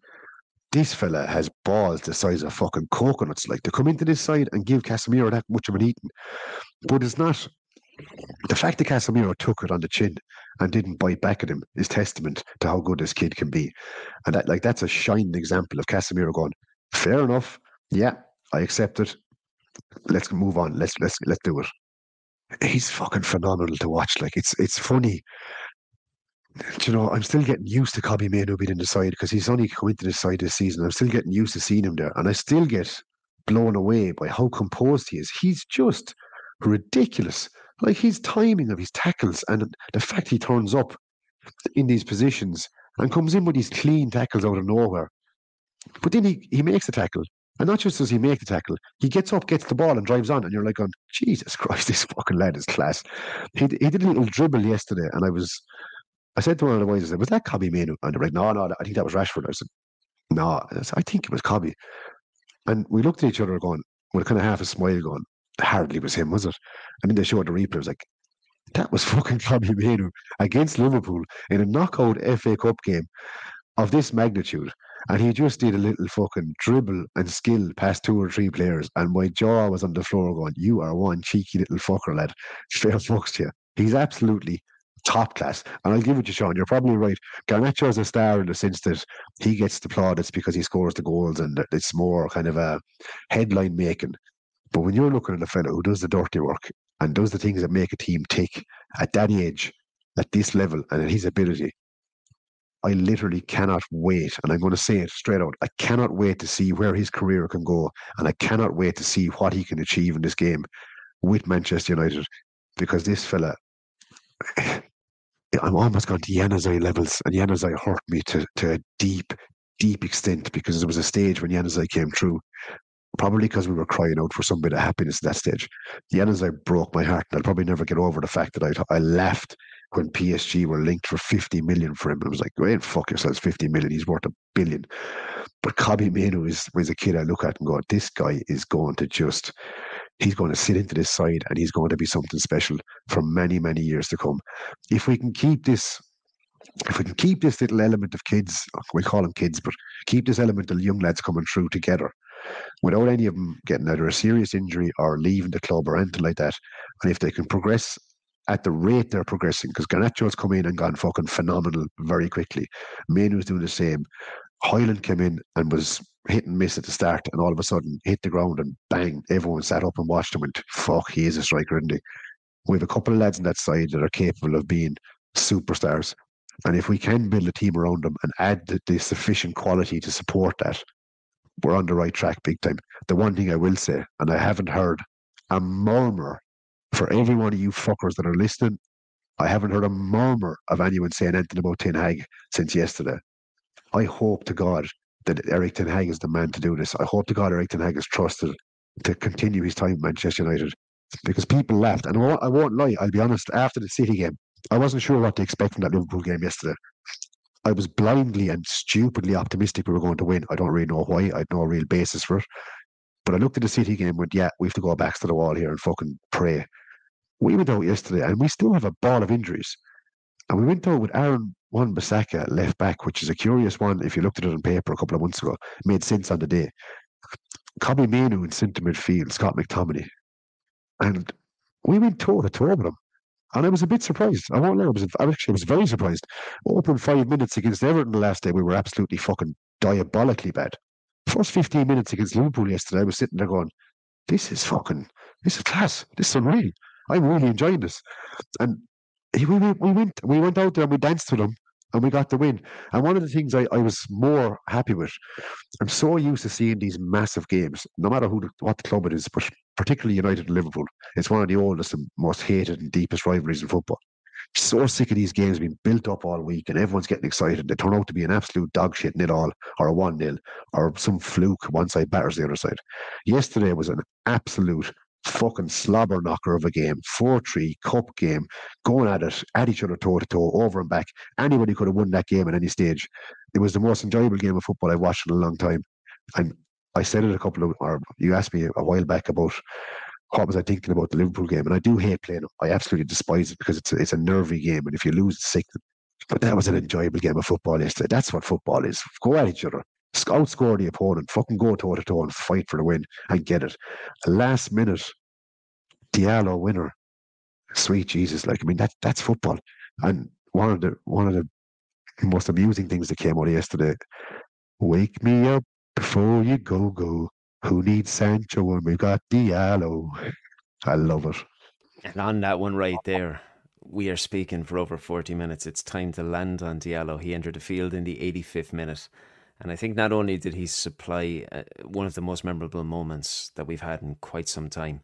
this fella has balls the size of fucking coconuts. Like, to come into this side and give Casemiro that much of an eating. But it's not. The fact that Casemiro took it on the chin and didn't bite back at him is testament to how good this kid can be. And that, like, that's a shining example of Casemiro going, fair enough. Yeah. I accept it. Let's move on. Let's do it. He's fucking phenomenal to watch. Like, it's funny. Do you know, I'm still getting used to Kobbie Mainoo being in the side, because he's only come into the side this season. I'm still getting used to seeing him there, and I still get blown away by how composed he is. He's just ridiculous. Like, his timing of his tackles and the fact he turns up in these positions and comes in with these clean tackles out of nowhere. But then he makes the tackle. And not just does he make the tackle, he gets up, gets the ball and drives on. And you're like, going, Jesus Christ, this fucking lad is class. He did a little dribble yesterday. And I said to one of the boys, I said, was that Kobbie Mainoo? And they're like, no, I think that was Rashford. I said, no, I think it was Kobbie. And we looked at each other going, with kind of half a smile going, hardly was him, was it? And then they showed the replay. I was like, that was fucking Kobbie Mainoo against Liverpool in a knockout FA Cup game of this magnitude. And he just did a little fucking dribble and skill past 2 or 3 players. And my jaw was on the floor going, you are one cheeky little fucker, lad. Fair fucks to you. He's absolutely top class. And I'll give it to you, Sean. You're probably right. Garnacho is a star in the sense that he gets the plaudits because he scores the goals and it's more kind of a headline making. But when you're looking at a fellow who does the dirty work and does the things that make a team tick at that age, at this level, and at his ability, I literally cannot wait, and I'm going to say it straight out, I cannot wait to see where his career can go, and I cannot wait to see what he can achieve in this game with Manchester United, because this fella, I'm almost gone to Januzaj levels, and Januzaj hurt me to a deep, deep extent, because there was a stage when Januzaj came through, probably because we were crying out for some bit of happiness at that stage. Januzaj broke my heart, and I'll probably never get over the fact that I laughed when PSG were linked for 50 million for him. I was like, go ahead and fuck yourselves, 50 million, he's worth $1 billion. But Kobbie Mainoo is a kid I look at and go, this guy is going to just, he's going to sit into this side and he's going to be something special for many, many years to come. If we can keep this, little element of kids, we call them kids, but keep this element of young lads coming through together without any of them getting either a serious injury or leaving the club or anything like that. And if they can progress at the rate they're progressing, because Garnacho's come in and gone fucking phenomenal very quickly. Mainoo's doing the same. Højlund came in and was hit and miss at the start, and all of a sudden hit the ground and bang, everyone sat up and watched him and went, fuck, he is a striker, isn't he? We have a couple of lads on that side that are capable of being superstars. And if we can build a team around them and add the sufficient quality to support that, we're on the right track big time. The one thing I will say, and I haven't heard a murmur for every one of you fuckers that are listening, I haven't heard a murmur of anyone saying anything about Ten Hag since yesterday. I hope to God that Erik ten Hag is the man to do this. I hope to God Erik ten Hag is trusted to continue his time at Manchester United, because people laughed. And I won't lie, I'll be honest, after the City game, I wasn't sure what to expect from that Liverpool game yesterday. I was blindly and stupidly optimistic we were going to win. I don't really know why. I had no real basis for it. But I looked at the City game and went, yeah, we have to go back to the wall here and fucking pray. We went out yesterday and we still have a ball of injuries. And we went out with Aaron Wan-Bissaka left back, which is a curious one. If you looked at it on paper a couple of months ago, it made sense on the day. Kobbie Mainoo in centre midfield, Scott McTominay. And we went toe-to-toe with him. And I was a bit surprised. I won't lie, I was very surprised. Open 5 minutes against Everton last day, we were absolutely fucking diabolically bad. First 15 minutes against Liverpool yesterday, I was sitting there going, this is class. This is unreal. I'm really enjoying this. And we went out there and we danced with them and we got the win. And one of the things I was more happy with, I'm so used to seeing these massive games, no matter what the club it is, but particularly United and Liverpool. It's one of the oldest and most hated and deepest rivalries in football. So sick of these games being built up all week and everyone's getting excited. They turn out to be an absolute dog shit nil all, or a 1-0, or some fluke one side batters the other side. Yesterday was an absolute fucking slobber knocker of a game. 4-3 cup game, going at each other toe to toe, over and back. Anybody could have won that game at any stage. It was the most enjoyable game of football I've watched in a long time. And I said it you asked me a while back about what was I thinking about the Liverpool game, and I do hate playing them. I absolutely despise it because it's a nervy game, and if you lose, it's sickening. But that was an enjoyable game of football yesterday. That's what football is. Go at each other, outscore the opponent, fucking go toe to toe and fight for the win and get it. Last minute, Diallo winner. Sweet Jesus, that's football. And one of the most amusing things that came out yesterday. Wake me up before you go. Who needs Sancho when we've got Diallo? I love it. And on that one right there, we are speaking for over 40 minutes. It's time to land on Diallo. He entered the field in the 85th minute. And I think not only did he supply one of the most memorable moments that we've had in quite some time,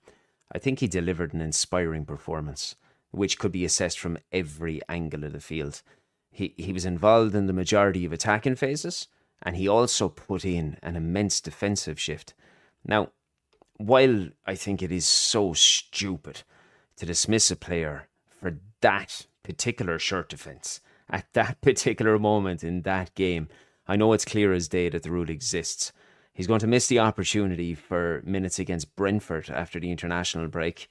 I think he delivered an inspiring performance, which could be assessed from every angle of the field. He was involved in the majority of attacking phases, and he also put in an immense defensive shift. Now, while I think it is so stupid to dismiss a player for that particular shirt defence at that particular moment in that game, I know it's clear as day that the rule exists. He's going to miss the opportunity for minutes against Brentford after the international break.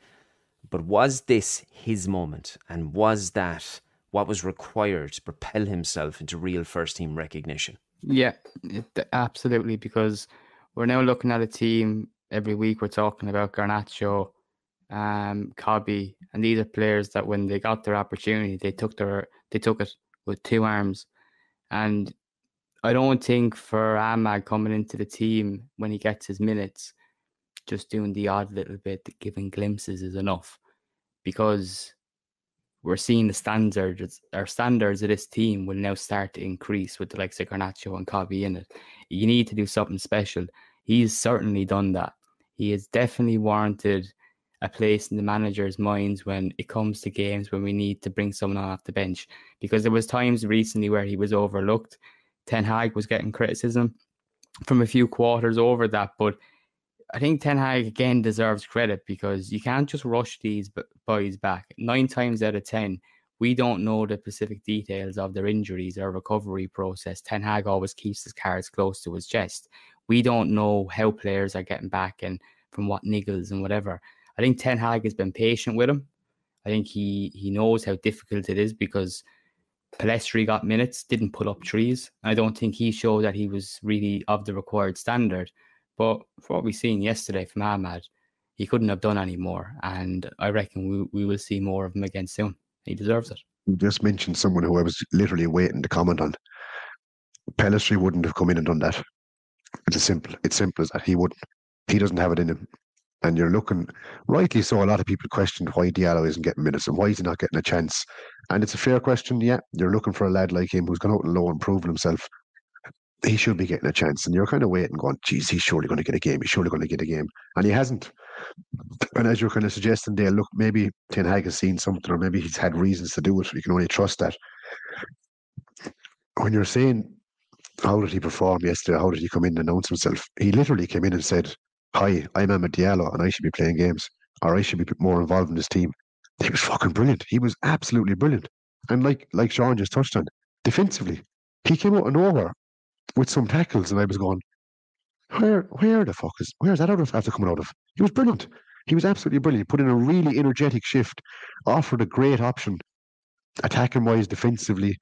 But was this his moment? And was that what was required to propel himself into real first-team recognition? Yeah, absolutely, because we're now looking at a team every week. We're talking about Garnacho, Kobbie, and these are players that when they got their opportunity, they took it with two arms. And I don't think for Amad coming into the team when he gets his minutes, just doing the odd little bit, giving glimpses is enough, because we're seeing the standards. Our standards of this team will now start to increase with the likes of Garnacho and Kobbie in it. You need to do something special. He's certainly done that. He has definitely warranted a place in the manager's minds when it comes to games when we need to bring someone on off the bench, because there was times recently where he was overlooked. Ten Hag was getting criticism from a few quarters over that, but I think Ten Hag again deserves credit, because you can't just rush these boys back. 9 times out of 10, we don't know the specific details of their injuries or recovery process. Ten Hag always keeps his cards close to his chest. We don't know how players are getting back and from what niggles and whatever. I think Ten Hag has been patient with him. I think he knows how difficult it is, because Pelestri got minutes, didn't pull up trees. I don't think he showed that he was really of the required standard. But for what we've seen yesterday from Amad, he couldn't have done any more. And I reckon we will see more of him again soon. He deserves it. You just mentioned someone who I was literally waiting to comment on. Pelistri wouldn't have come in and done that. It's simple as that. He wouldn't. He doesn't have it in him. And you're looking, rightly so, a lot of people questioned why Diallo isn't getting minutes and why is he not getting a chance. And it's a fair question, yeah. You're looking for a lad like him who's gone out and low and proven himself. He should be getting a chance. And you're kind of waiting, going, geez, he's surely going to get a game. He's surely going to get a game. And he hasn't. And as you're kind of suggesting, Dale, look, maybe Ten Hag has seen something, or maybe he's had reasons to do it. You can only trust that. When you're saying, how did he perform yesterday? How did he come in and announce himself? He literally came in and said, hi, I'm Amad Diallo and I should be playing games, or I should be more involved in this team. He was fucking brilliant. He was absolutely brilliant. And like Sean just touched on, defensively, he came out of nowhere with some tackles, and I was going, where's that after coming out of? He was brilliant. He was absolutely brilliant. He put in a really energetic shift, offered a great option, attacking-wise, defensively.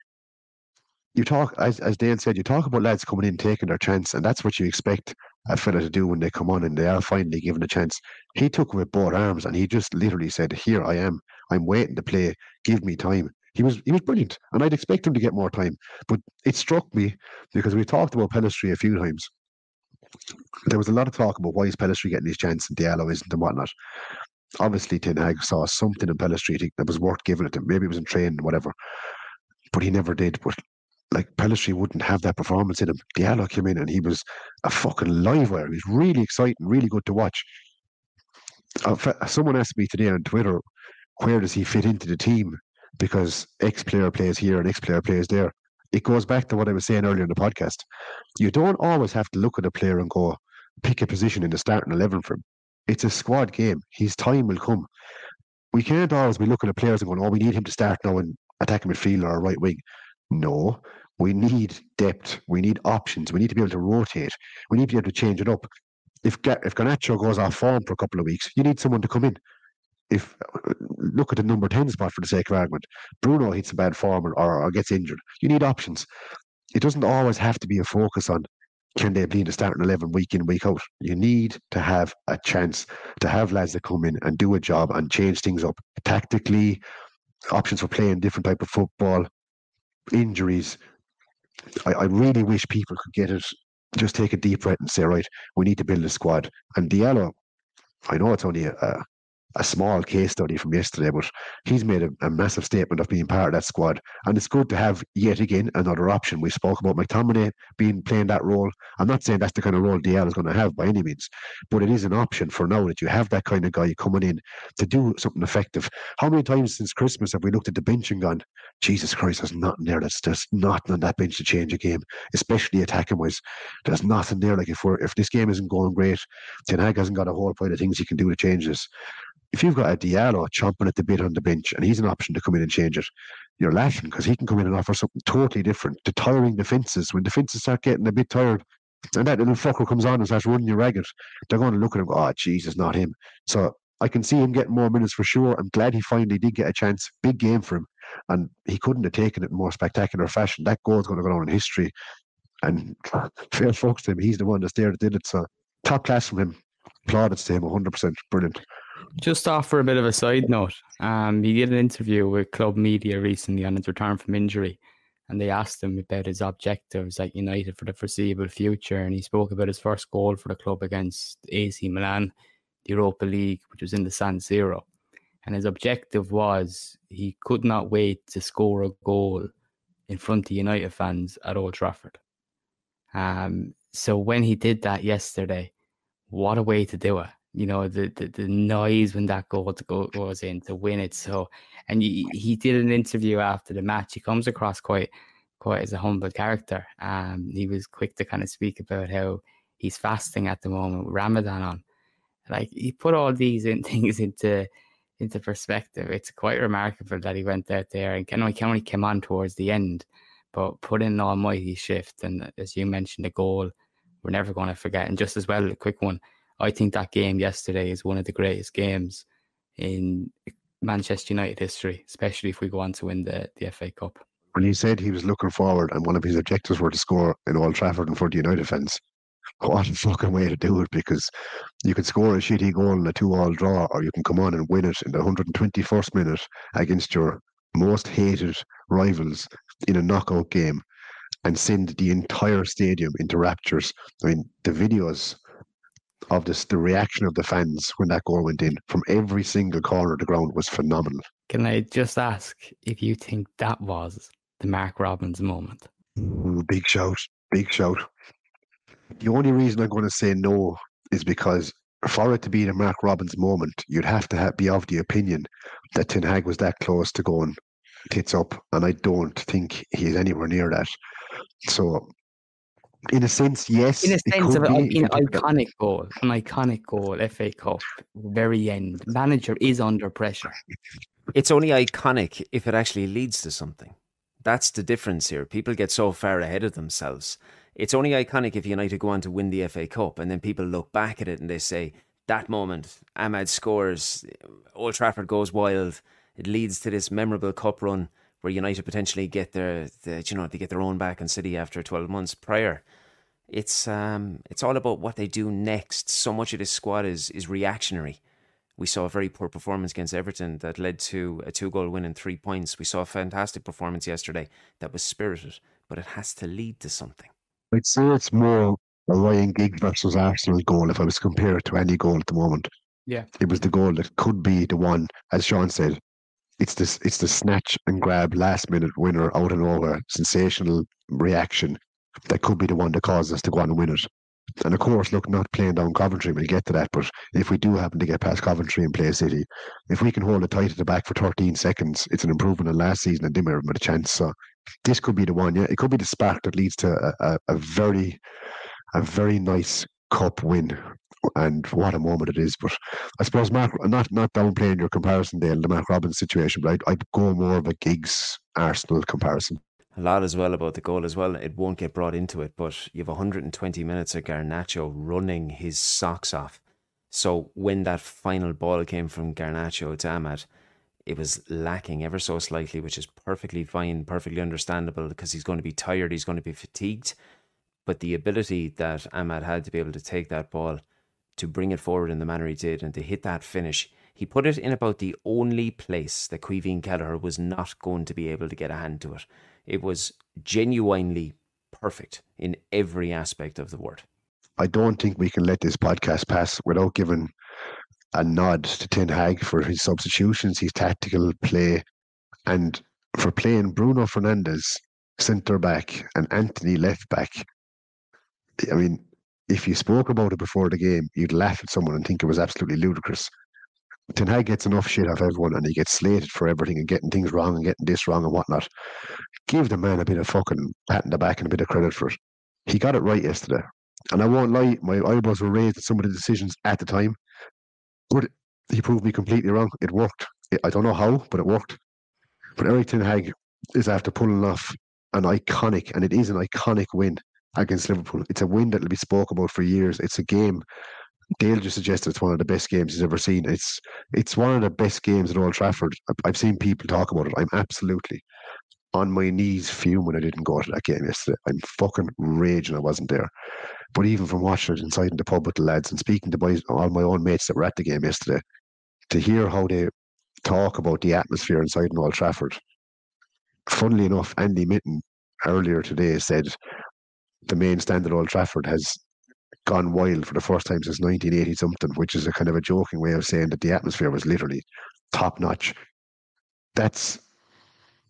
You talk, as Dan said, you talk about lads coming in, taking their chance, and that's what you expect a fella to do when they come on and they are finally given a chance. He took him with both arms and he just literally said, here I am. I'm waiting to play. Give me time. He was brilliant, and I'd expect him to get more time. But it struck me, because we talked about Pelistri a few times. There was a lot of talk about why is Pelistri getting his chance and Diallo isn't and whatnot. Obviously, Ten Hag saw something in Pelistri that was worth giving it to him. Maybe it was in training, whatever. But he never did. But like, Pelistri wouldn't have that performance in him. Diallo came in and he was a fucking live wire. He was really exciting, really good to watch. Someone asked me today on Twitter, where does he fit into the team? Because X player plays here and X player plays there. It goes back to what I was saying earlier in the podcast. You don't always have to look at a player and go, pick a position in the starting 11 for him. It's a squad game. His time will come. We can't always be looking at players and going, oh, we need him to start now and attacking midfield or right wing. No, we need depth. We need options. We need to be able to rotate. We need to be able to change it up. If Garnacho goes off form for a couple of weeks, you need someone to come in. If look at the number 10 spot for the sake of argument. Bruno hits a bad form or gets injured. You need options. It doesn't always have to be a focus on can they be in the starting 11 week in, week out. You need to have a chance to have lads that come in and do a job and change things up tactically, options for playing different type of football, injuries. I really wish people could get it, just take a deep breath and say, right, we need to build a squad. And Diallo, I know it's only a small case study from yesterday, but he's made a massive statement of being part of that squad. And it's good to have, yet again, another option. We spoke about McTominay playing that role. I'm not saying that's the kind of role Diallo is going to have by any means, but it is an option for now that you have that kind of guy coming in to do something effective. How many times since Christmas have we looked at the bench and gone, Jesus Christ, there's nothing there. There's nothing on that bench to change a game, especially attacking-wise. There's nothing there. Like, if this game isn't going great, Ten Hag hasn't got a whole pile of things he can do to change this. If you've got a Diallo chomping at the bit on the bench and he's an option to come in and change it, you're laughing, because he can come in and offer something totally different to tiring defences. When defences start getting a bit tired and that little fucker comes on and starts running you ragged, they're going to look at him and go, oh, Jesus, not him. So I can see him getting more minutes for sure. I'm glad he finally did get a chance. Big game for him. And he couldn't have taken it in more spectacular fashion. That goal's going to go down in history. And fair folks to him, he's the one that's there that did it. So top class from him. Plaudits to him, 100%. Brilliant. Just off for a bit of a side note, he did an interview with club media recently on his return from injury, and they asked him about his objectives at United for the foreseeable future, and he spoke about his first goal for the club against AC Milan, the Europa League, which was in the San Siro. And his objective was he could not wait to score a goal in front of United fans at Old Trafford. So when he did that yesterday, what a way to do it. You know, the noise when that goal goes in to win it. So, and he did an interview after the match. He comes across quite as a humble character. He was quick to kind of speak about how he's fasting at the moment, Ramadan on. Like, he put all these things into perspective. It's quite remarkable that he went out there and only came on towards the end, but put in an almighty shift. And as you mentioned, the goal we're never going to forget. And just as well, a quick one. I think that game yesterday is one of the greatest games in Manchester United history, especially if we go on to win the FA Cup. When he said he was looking forward and one of his objectives were to score in Old Trafford in front of United fans, what a fucking way to do it, because you can score a shitty goal in a 2-2 draw, or you can come on and win it in the 121st minute against your most hated rivals in a knockout game. and send the entire stadium into raptures. I mean, the videos of this, the reaction of the fans when that goal went in from every single corner of the ground was phenomenal. Can I just ask if you think that was the Mark Robins moment? Ooh, big shout, big shout. The only reason I'm going to say no is because for it to be the Mark Robins moment, you'd have to be of the opinion that Ten Hag was that close to going tits up, and I don't think he's anywhere near that. So, in a sense, yes. In a sense of an iconic goal, an iconic goal, FA Cup, very end. Manager is under pressure. It's only iconic if it actually leads to something. That's the difference here. People get so far ahead of themselves. It's only iconic if United go on to win the FA Cup, and then people look back at it and they say, that moment, Amad scores, Old Trafford goes wild, it leads to this memorable cup run where United potentially get their own back in City after 12 months prior. It's all about what they do next. So much of this squad is reactionary. We saw a very poor performance against Everton that led to a 2-goal win and 3 points. We saw a fantastic performance yesterday that was spirited, but it has to lead to something. I'd say it's more a Ryan Giggs versus Arsenal goal if I was to compare it to any goal at the moment. Yeah. It was the goal that could be the one, as Sean said. It's the snatch and grab last minute winner out of nowhere, sensational reaction that could be the one that causes us to go on and win it. And of course, look, not playing down Coventry, we'll get to that, but if we do happen to get past Coventry and play City, if we can hold it tight at the back for 13 seconds, it's an improvement on last season and they may have a chance. So this could be the one, yeah. It could be the spark that leads to a very nice cup win. And what a moment it is. But I suppose, Mark, not downplaying your comparison there, the Mark Robins situation, but I'd go more of a Giggs-Arsenal comparison. A lot as well about the goal as well. It won't get brought into it, but you have 120 minutes of Garnacho running his socks off. So when that final ball came from Garnacho to Amad, it was lacking ever so slightly, which is perfectly fine, perfectly understandable, because he's going to be tired, he's going to be fatigued. But the ability that Amad had to be able to take that ball, to bring it forward in the manner he did, and to hit that finish, he put it in about the only place that Caoimhín Kelleher was not going to be able to get a hand to it. It was genuinely perfect in every aspect of the word. I don't think we can let this podcast pass without giving a nod to Ten Hag for his substitutions, his tactical play, and for playing Bruno Fernandes centre-back and Anthony left-back. I mean, if you spoke about it before the game, you'd laugh at someone and think it was absolutely ludicrous. Ten Hag gets enough shit off everyone and he gets slated for everything and getting things wrong and getting this wrong and whatnot. Give the man a bit of fucking pat in the back and a bit of credit for it. He got it right yesterday. And I won't lie, my eyebrows were raised at some of the decisions at the time. But he proved me completely wrong. It worked. I don't know how, but it worked. But Erik ten Hag is after pulling off an iconic, and it is an iconic win against Liverpool. It's a win that will be spoken about for years. It's a game. Dale just suggested it's one of the best games he's ever seen. It's one of the best games at Old Trafford. I've seen people talk about it. I'm absolutely on my knees fuming when I didn't go to that game yesterday. I'm fucking raging I wasn't there. But even from watching it inside in the pub with the lads and speaking to all my own mates that were at the game yesterday, to hear how they talk about the atmosphere inside in Old Trafford. Funnily enough, Andy Mitten earlier today said the main stand at Old Trafford has gone wild for the first time since 1980-something, which is a kind of a joking way of saying that the atmosphere was literally top-notch. That's,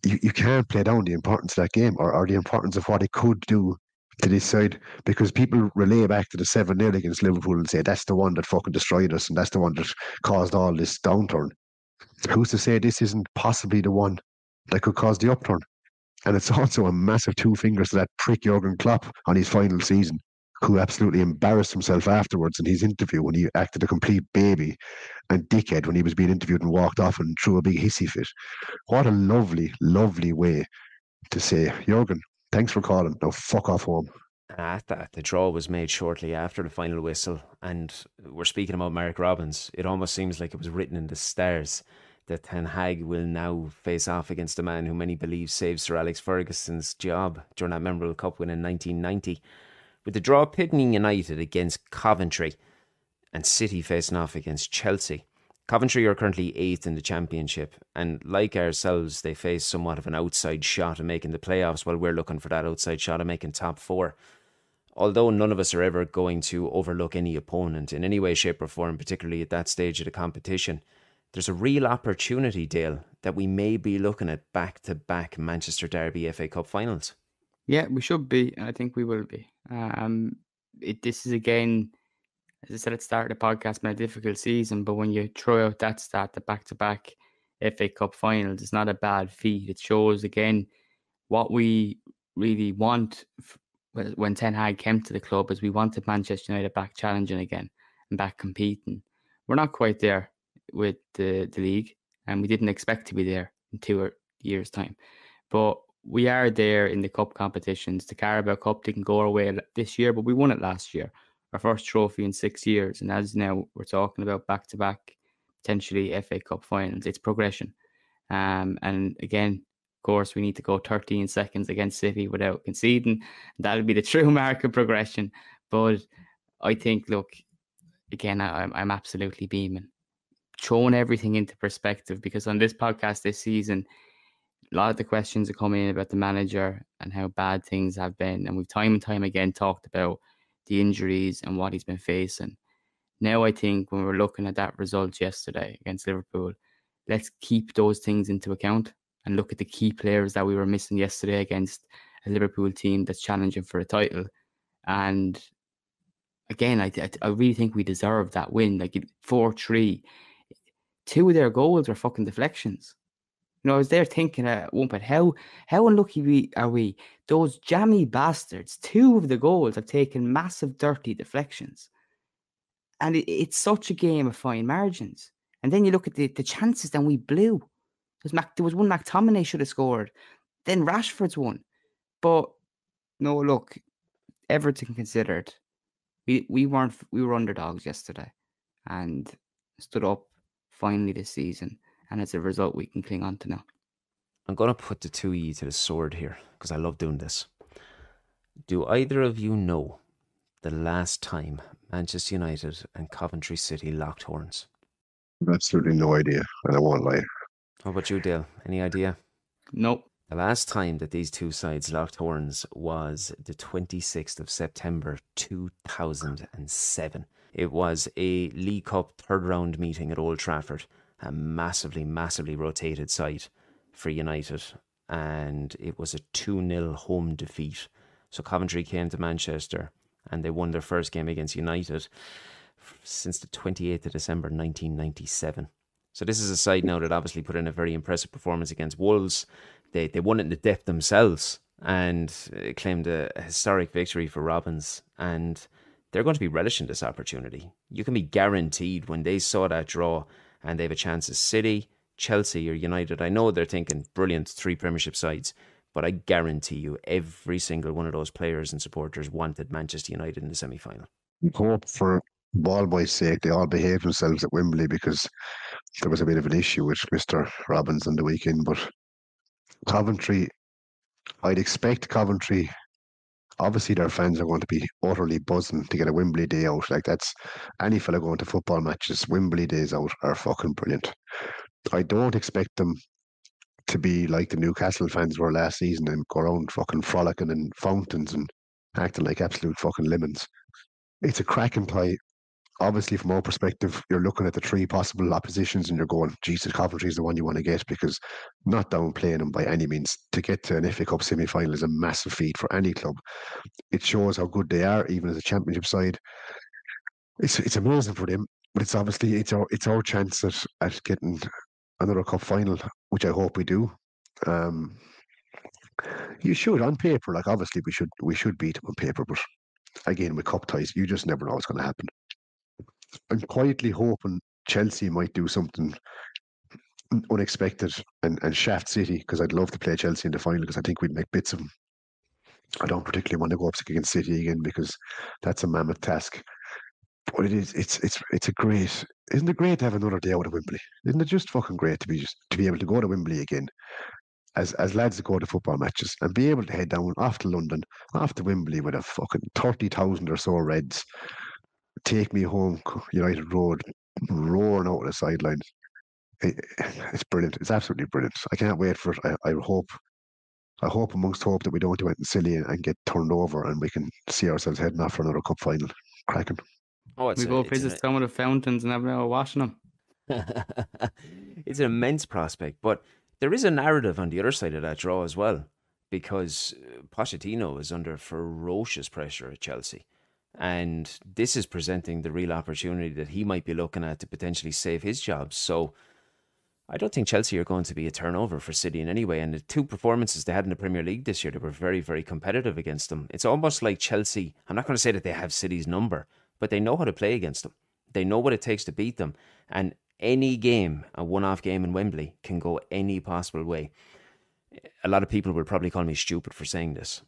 you can't play down the importance of that game or the importance of what it could do to this side, because people relay back to the 7-0 against Liverpool and say, that's the one that fucking destroyed us and that's the one that caused all this downturn. Who's to say this isn't possibly the one that could cause the upturn? And it's also a massive two fingers to that prick Jurgen Klopp on his final season, who absolutely embarrassed himself afterwards in his interview when he acted a complete baby and dickhead when he was being interviewed and walked off and threw a big hissy fit. What a lovely, lovely way to say, Jurgen, thanks for calling. Now fuck off home. At that, the draw was made shortly after the final whistle. And we're speaking about Mark Robins. It almost seems like it was written in the stars that Ten Hag will now face off against a man who many believe saved Sir Alex Ferguson's job during that memorable cup win in 1990. With the draw pitting United against Coventry and City facing off against Chelsea, Coventry are currently 8th in the Championship, and like ourselves, they face somewhat of an outside shot of making the playoffs while we're looking for that outside shot of making top four. Although none of us are ever going to overlook any opponent in any way, shape or form, particularly at that stage of the competition, there's a real opportunity, Dale, that we may be looking at back-to-back Manchester Derby FA Cup finals. Yeah, we should be, and I think we will be. This is, again, as I said at the start of the podcast, been a difficult season, but when you throw out that stat, the back-to-back FA Cup finals, it's not a bad feat. It shows, again, what we really want when Ten Hag came to the club is we wanted Manchester United back challenging again and back competing. We're not quite there with the league, and we didn't expect to be there in 2 years' time. But we are there in the cup competitions. The Carabao Cup didn't go our way this year, but we won it last year. Our first trophy in 6 years. And as now we're talking about back-to-back, potentially FA Cup finals, it's progression. And again, of course, we need to go 13 seconds against City without conceding. That'll be the true mark of progression. But I think, look, again, I'm absolutely beaming. Throwing everything into perspective, because on this podcast this season, a lot of the questions are coming in about the manager and how bad things have been. And we've time and time again talked about the injuries and what he's been facing. Now I think when we're looking at that result yesterday against Liverpool, let's keep those things into account and look at the key players that we were missing yesterday against a Liverpool team that's challenging for a title. And again, I really think we deserve that win. Like 4-3, 2 of their goals were fucking deflections. You know, I was there thinking at one point, how unlucky are we? Those jammy bastards, 2 of the goals have taken massive dirty deflections. And it's such a game of fine margins. And then you look at the chances that we blew. There was one McTominay should have scored. Then Rashford's one. But no, look, everything considered, we were underdogs yesterday and stood up finally this season. And as a result, we can cling on to now. I'm going to put the 2E to the sword here because I love doing this. Do either of you know the last time Manchester United and Coventry City locked horns? Absolutely no idea, and I won't lie. How about you, Dale? Any idea? Nope. The last time that these two sides locked horns was the 26th of September 2007. It was a League Cup third round meeting at Old Trafford. A massively, massively rotated side for United, and it was a 2-0 home defeat. So Coventry came to Manchester and they won their first game against United since the 28th of December 1997. So this is a side now that obviously put in a very impressive performance against Wolves. They won it in the depth themselves and claimed a historic victory for Robins, and they're going to be relishing this opportunity. You can be guaranteed when they saw that draw, and they have a chance as City, Chelsea or United. I know they're thinking, brilliant, 3 Premiership sides. But I guarantee you, every single one of those players and supporters wanted Manchester United in the semi-final. Hope for ball boy's sake, they all behaved themselves at Wembley, because there was a bit of an issue with Mr. Robins on the weekend. But Coventry, I'd expect Coventry, obviously their fans are going to be utterly buzzing to get a Wembley day out. Like, that's any fella going to football matches, Wembley days out are fucking brilliant. I don't expect them to be like the Newcastle fans were last season and go around fucking frolicking in fountains and acting like absolute fucking lemons. It's a cracking tie. Obviously, from our perspective, you're looking at the 3 possible oppositions and you're going, Jesus, Coventry is the one you want to get, because not downplaying them by any means. To get to an FA Cup semi-final is a massive feat for any club. It shows how good they are, even as a championship side. It's amazing for them, but it's obviously it's our chance at getting another cup final, which I hope we do. You should, on paper, like obviously we should beat them on paper, but again, with cup ties, you just never know what's going to happen. I'm quietly hoping Chelsea might do something unexpected and shaft City, because I'd love to play Chelsea in the final, because I think we'd make bits of them. I don't particularly want to go up against City again, because that's a mammoth task. But isn't it great to have another day out of Wembley? Isn't it just fucking great to be able to go to Wembley again as lads that go to football matches and be able to head down off to London, off to Wembley with a fucking 30,000 or so Reds. Take me home, United Road, roaring out on the sidelines. It's brilliant. It's absolutely brilliant. I can't wait for it. I hope amongst hope that we don't do anything silly and get turned over and we can see ourselves heading off for another cup final. Cracking. Oh, we go visit some of the fountains and have a wash in them. It's an immense prospect, but there is a narrative on the other side of that draw as well, because Pochettino is under ferocious pressure at Chelsea, and this is presenting the real opportunity that he might be looking at to potentially save his job. So I don't think Chelsea are going to be a turnover for City in any way, and the two performances they had in the Premier League this year, they were very, very competitive against them. It's almost like Chelsea, I'm not going to say that they have City's number, but they know how to play against them. They know what it takes to beat them, and any game, a one-off game in Wembley, can go any possible way. A lot of people will probably call me stupid for saying this,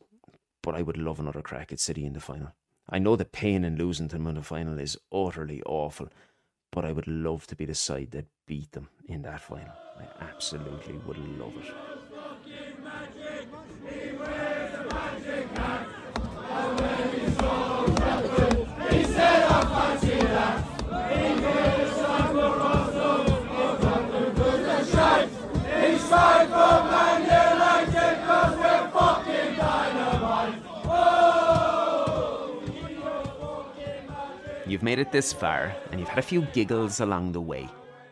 but I would love another crack at City in the final. I know the pain in losing to them in the final is utterly awful, but I would love to be the side that beat them in that final. I absolutely would love it. You've made it this far, and you've had a few giggles along the way.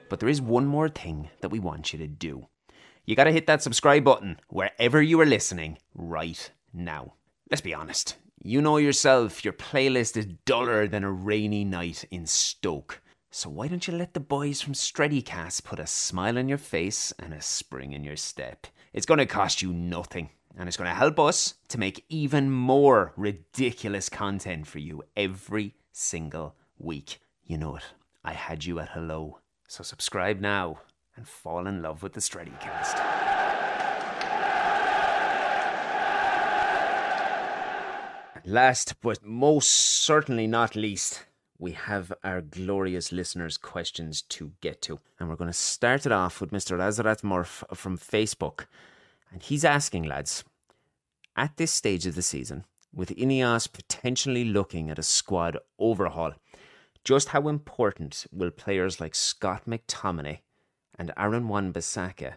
But there is one more thing that we want you to do. You gotta hit that subscribe button wherever you are listening right now. Let's be honest. You know yourself, your playlist is duller than a rainy night in Stoke. So why don't you let the boys from StrettyCast put a smile on your face and a spring in your step? It's gonna cost you nothing, and it's gonna help us to make even more ridiculous content for you every single week. You know it. I had you at hello. So subscribe now and fall in love with the StrettyCast. Last but most certainly not least, we have our glorious listeners' questions to get to. And we're going to start it off with Mr. Azrat Murph from Facebook. And he's asking, lads, at this stage of the season, with Ineos potentially looking at a squad overhaul, just how important will players like Scott McTominay and Aaron Wan-Bissaka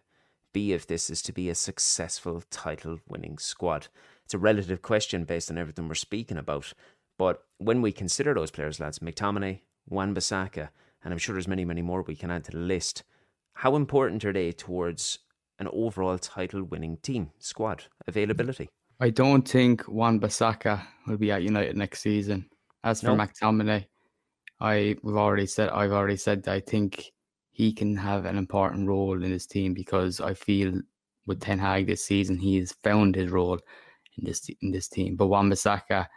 be if this is to be a successful title-winning squad? It's a relative question based on everything we're speaking about, but when we consider those players, lads, McTominay, Wan-Bissaka, and I'm sure there's many, many more we can add to the list, how important are they towards an overall title-winning team, squad, availability? I don't think Wan-Bissaka will be at United next season. As for McTominay, I've already said that I think he can have an important role in this team, because I feel with Ten Hag this season he has found his role in this team. But Wan-Bissaka,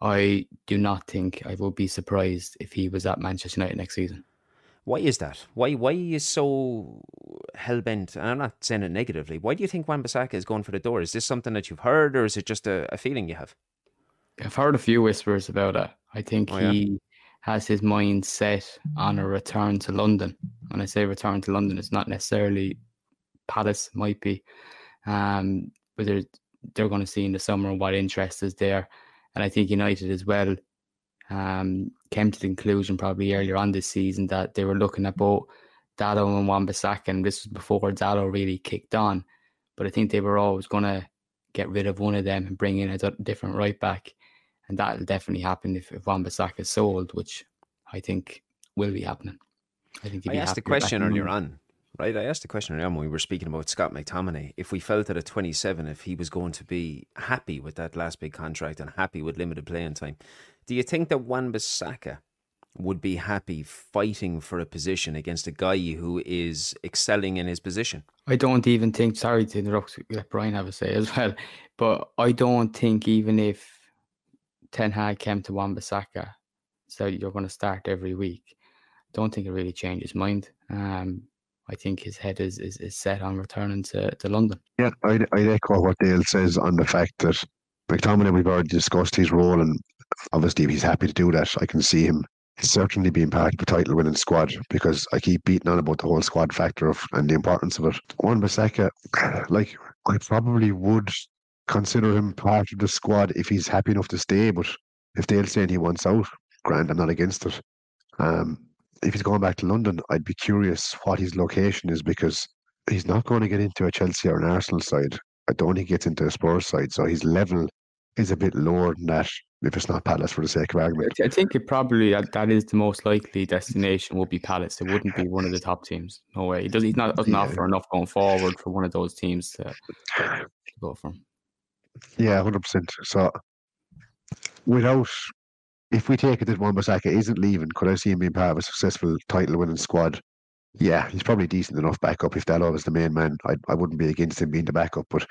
I do not think I would be surprised if he was at Manchester United next season. Why is that? Why are you so hell-bent? And I'm not saying it negatively. Why do you think Wan-Bissaka is going for the door? Is this something that you've heard, or is it just a feeling you have? I've heard a few whispers about it. I think he has his mind set on a return to London. When I say return to London, it's not necessarily Palace, might be. But they're going to see in the summer what interest is there. And I think United as well came to the conclusion probably earlier on this season that they were looking at both Dalot and Wan-Bissaka, and this was before Dalot really kicked on, but I think they were always going to get rid of one of them and bring in a different right back, and that'll definitely happen if Wan-Bissaka is sold, which I think will be happening. I asked the question earlier on when we were speaking about Scott McTominay, if we felt that at 27, if he was going to be happy with that last big contract and happy with limited playing time. Do you think that Wan-Bissaka would be happy fighting for a position against a guy who is excelling in his position? I don't even think, sorry to interrupt, let Brian have a say as well, but I don't think even if Ten Hag came to Wan-Bissaka, so you're going to start every week, I don't think it really changed his mind. I think his head is set on returning to London. Yeah, I echo what Dale says on the fact that McTominay, we've already discussed his role, and obviously if he's happy to do that, I can see him certainly being part of the title-winning squad, because I keep beating on about the whole squad factor and the importance of it. Wan-Bissaka, like, I probably would consider him part of the squad if he's happy enough to stay, but if Dale's saying he wants out, grand, I'm not against it. if he's going back to London, I'd be curious what his location is, because he's not going to get into a Chelsea or an Arsenal side. I don't think he gets into a Spurs side. So his level is a bit lower than that, if it's not Palace, for the sake of argument. I think it probably, that is the most likely destination would be Palace. It wouldn't be one of the top teams. No way. He's not offer enough going forward for one of those teams to go from. Yeah, 100%. So if we take it that Wan-Bissaka isn't leaving, could I see him being part of a successful title-winning squad? Yeah, he's probably decent enough backup. If Dalot was the main man, I wouldn't be against him being the backup. But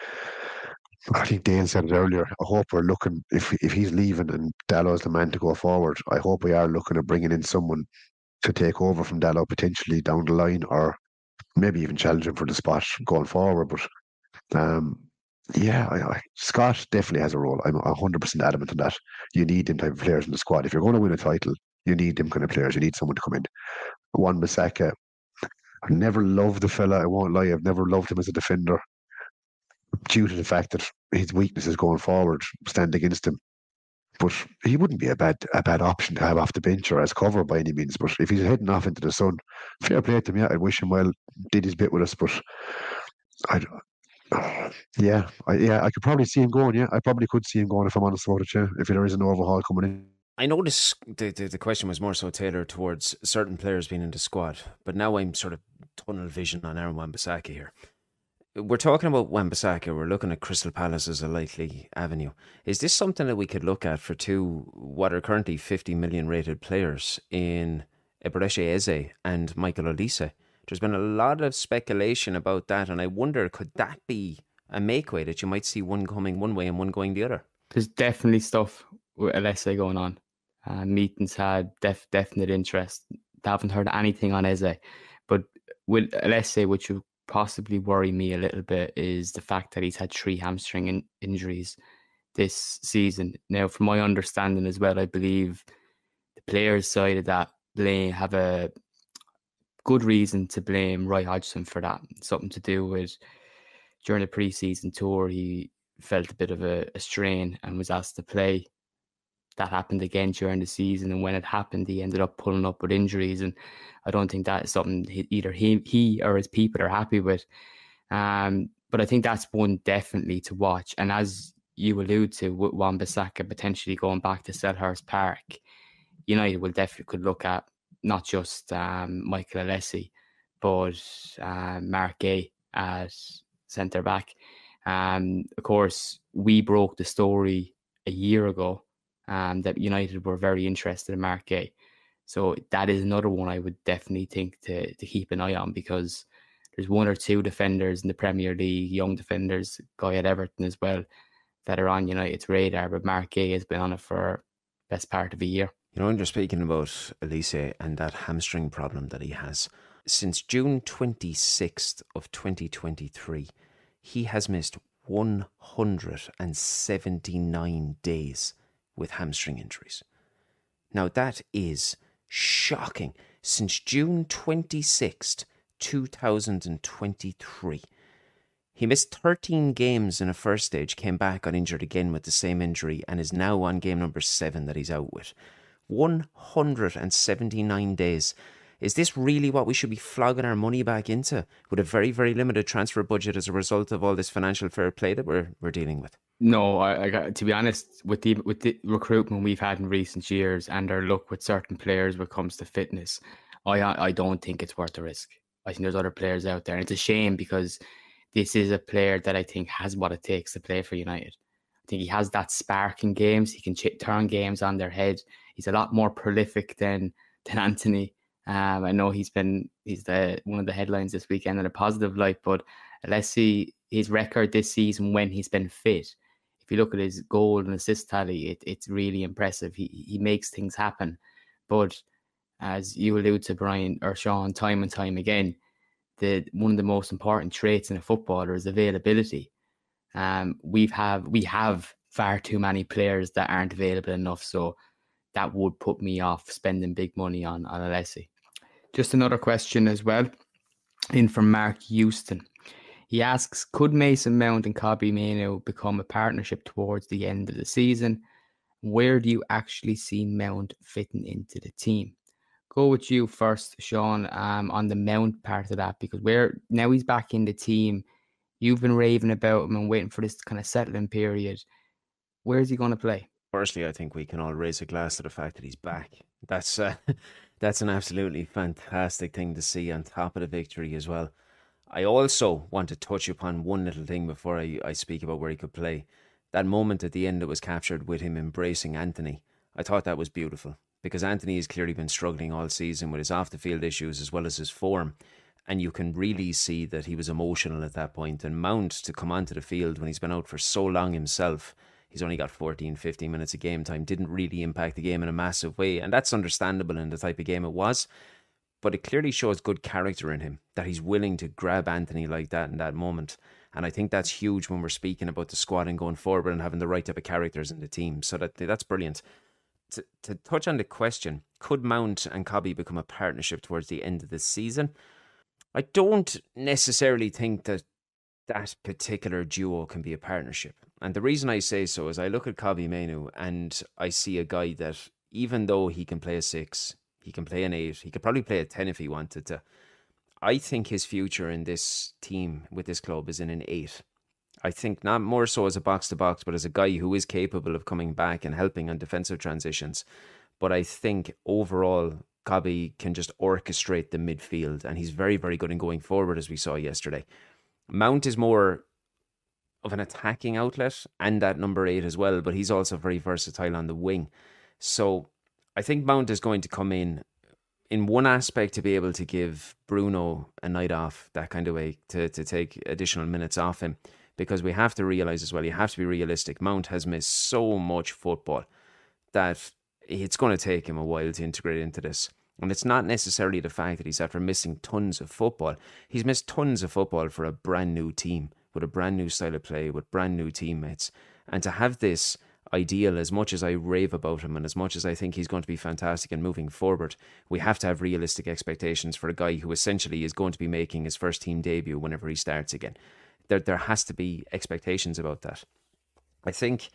I think Dan said it earlier, I hope we're looking, if he's leaving and Dalot's the man to go forward, I hope we are looking at bringing in someone to take over from Dalot potentially down the line, or maybe even challenge him for the spot going forward. But Scott definitely has a role. I'm 100% adamant on that. You need them type of players in the squad. If you're going to win a title, you need them kind of players. You need someone to come in. Wan-Bissaka, I've never loved the fella, I won't lie. I've never loved him as a defender, due to the fact that his weaknesses going forward stand against him. But he wouldn't be a bad option to have off the bench or as cover by any means. But if he's heading off into the sun, fair play to him. Yeah, I wish him well. Did his bit with us, but I could probably see him going. Yeah, I probably could see him going, if I'm honest about it. Yeah, if there is an overhaul coming in. I noticed the question was more so tailored towards certain players being in the squad, but now I'm sort of tunnel vision on Aaron Wan-Bissaka here. We're talking about Wan-Bissaka, we're looking at Crystal Palace as a likely avenue. Is this something that we could look at for two, what are currently 50 million rated players in Ebereche Eze and Michael Olise? There's been a lot of speculation about that, and I wonder, could that be a make-way that you might see one coming one way and one going the other? There's definitely stuff with Olise going on. Meetings had definite interest. I haven't heard anything on Eze. But with Olise, which you possibly worry me a little bit, is the fact that he's had three hamstring injuries this season. Now, from my understanding as well, I believe the players' side of that have a good reason to blame Roy Hodgson for that. Something to do with, during the pre-season tour, he felt a bit of a strain and was asked to play. That happened again during the season, and when it happened, he ended up pulling up with injuries, and I don't think that is something either he or his people are happy with. But I think that's one definitely to watch. And as you allude to, with Wan-Bissaka potentially going back to Selhurst Park, United will definitely could look at not just Michael Olise, but Marc Guéhi as centre-back. Of course, we broke the story a year ago that United were very interested in Marc Guéhi. So that is another one I would definitely think to keep an eye on, because there's one or two defenders in the Premier League, young defenders, guy at Everton as well, that are on United's radar, but Marc Guéhi has been on it for the best part of a year. You know, when you're speaking about Olise and that hamstring problem that he has, since June 26th of 2023, he has missed 179 days with hamstring injuries. Now that is shocking. Since June 26th, 2023, he missed 13 games in a first stage, came back, got injured again with the same injury, and is now on game number 7 that he's out with. 179 days. Is this really what we should be flogging our money back into, with a very, very limited transfer budget as a result of all this financial fair play that we're dealing with? No, I to be honest, with the recruitment we've had in recent years and our luck with certain players when it comes to fitness, I don't think it's worth the risk. I think there's other players out there, and it's a shame, because this is a player that I think has what it takes to play for United. I think he has that spark in games. He can turn games on their head. He's a lot more prolific than Anthony. I know he's one of the headlines this weekend in a positive light, but let's see his record this season when he's been fit. If you look at his goal and assist tally, it's really impressive. He makes things happen. But as you allude to, Brian or Sean, time and time again, one of the most important traits in a footballer is availability. We have far too many players that aren't available enough, so that would put me off spending big money on Olise. Just another question as well, in from Mark Houston. He asks, could Mason Mount and Kobbie Mainoo become a partnership towards the end of the season? Where do you actually see Mount fitting into the team? go with you first, Sean, on the Mount part of that, because now he's back in the team. You've been raving about him and waiting for this kind of settling period. Where is he going to play? Firstly, I think we can all raise a glass to the fact that he's back. That's an absolutely fantastic thing to see on top of the victory as well. I also want to touch upon one little thing before I speak about where he could play. That moment at the end that was captured with him embracing Anthony, I thought that was beautiful, because Anthony has clearly been struggling all season with his off-the-field issues as well as his form. And you can really see that he was emotional at that point. And Mount, to come onto the field when he's been out for so long himself, he's only got 14, 15 minutes of game time, didn't really impact the game in a massive way. And that's understandable in the type of game it was. But it clearly shows good character in him, that he's willing to grab Anthony like that in that moment. And I think that's huge when we're speaking about the squad and going forward and having the right type of characters in the team. So that's brilliant. To touch on the question, could Mount and Kobbie become a partnership towards the end of this season? I don't necessarily think that that particular duo can be a partnership. And the reason I say so is I look at Kobbie Mainoo and I see a guy that, even though he can play a 6, he can play an 8, he could probably play a 10 if he wanted to. I think his future in this team with this club is in an 8. I think not more so as a box-to-box, but as a guy who is capable of coming back and helping on defensive transitions. But I think overall, Kobbie can just orchestrate the midfield, and he's very, very good in going forward, as we saw yesterday. Mount is more of an attacking outlet and that number 8 as well, but he's also very versatile on the wing. So I think Mount is going to come in one aspect to be able to give Bruno a night off, that kind of way, to take additional minutes off him. Because we have to realise as well, you have to be realistic. Mount has missed so much football that it's going to take him a while to integrate into this. And it's not necessarily the fact that he's after missing tons of football. He's missed tons of football for a brand new team, with a brand new style of play, with brand new teammates. And to have this ideal, as much as I rave about him and as much as I think he's going to be fantastic and moving forward, we have to have realistic expectations for a guy who essentially is going to be making his first team debut whenever he starts again. There has to be expectations about that. I think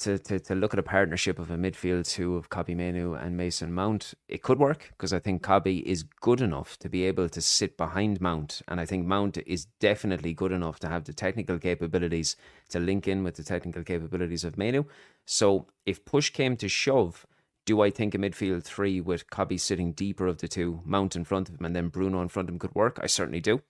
to look at a partnership of a midfield two of Kobbie Mainoo and Mason Mount, it could work, because I think Kobbie is good enough to be able to sit behind Mount, and I think Mount is definitely good enough to have the technical capabilities to link in with the technical capabilities of Mainoo. So if push came to shove, do I think a midfield three with Kobbie sitting deeper of the two, Mount in front of him and then Bruno in front of him could work? I certainly do.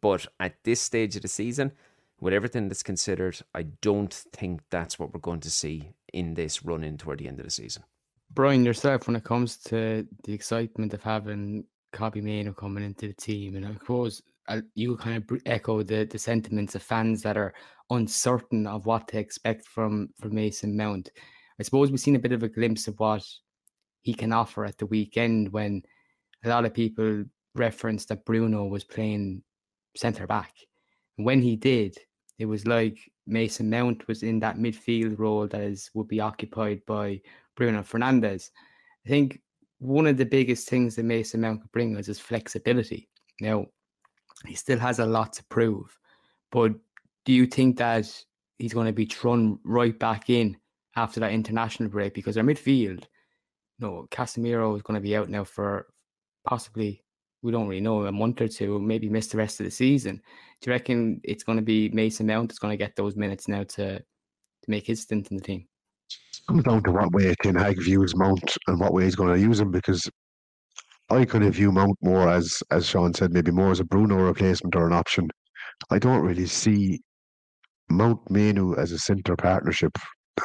But at this stage of the season, with everything that's considered, I don't think that's what we're going to see in this run-in toward the end of the season. Brian, yourself, when it comes to the excitement of having Kobbie Mainoo coming into the team, and I suppose you kind of echo the sentiments of fans that are uncertain of what to expect from Mason Mount. I suppose we've seen a bit of a glimpse of what he can offer at the weekend, when a lot of people referenced that Bruno was playing centre-back. And when he did, it was like Mason Mount was in that midfield role that would be occupied by Bruno Fernandes. I think one of the biggest things that Mason Mount could bring us is flexibility. Now, he still has a lot to prove, but do you think that he's going to be thrown right back in after that international break? Because our midfield, Casemiro is going to be out now for possibly, we don't really know, a month or two, maybe miss the rest of the season. Do you reckon it's going to be Mason Mount that's going to get those minutes now to make his stint in the team? It comes down to what way Ten Hag views Mount and what way he's going to use him, because I kind of view Mount more as Sean said, maybe more as a Bruno replacement or an option. I don't really see Mount Mainoo as a centre partnership.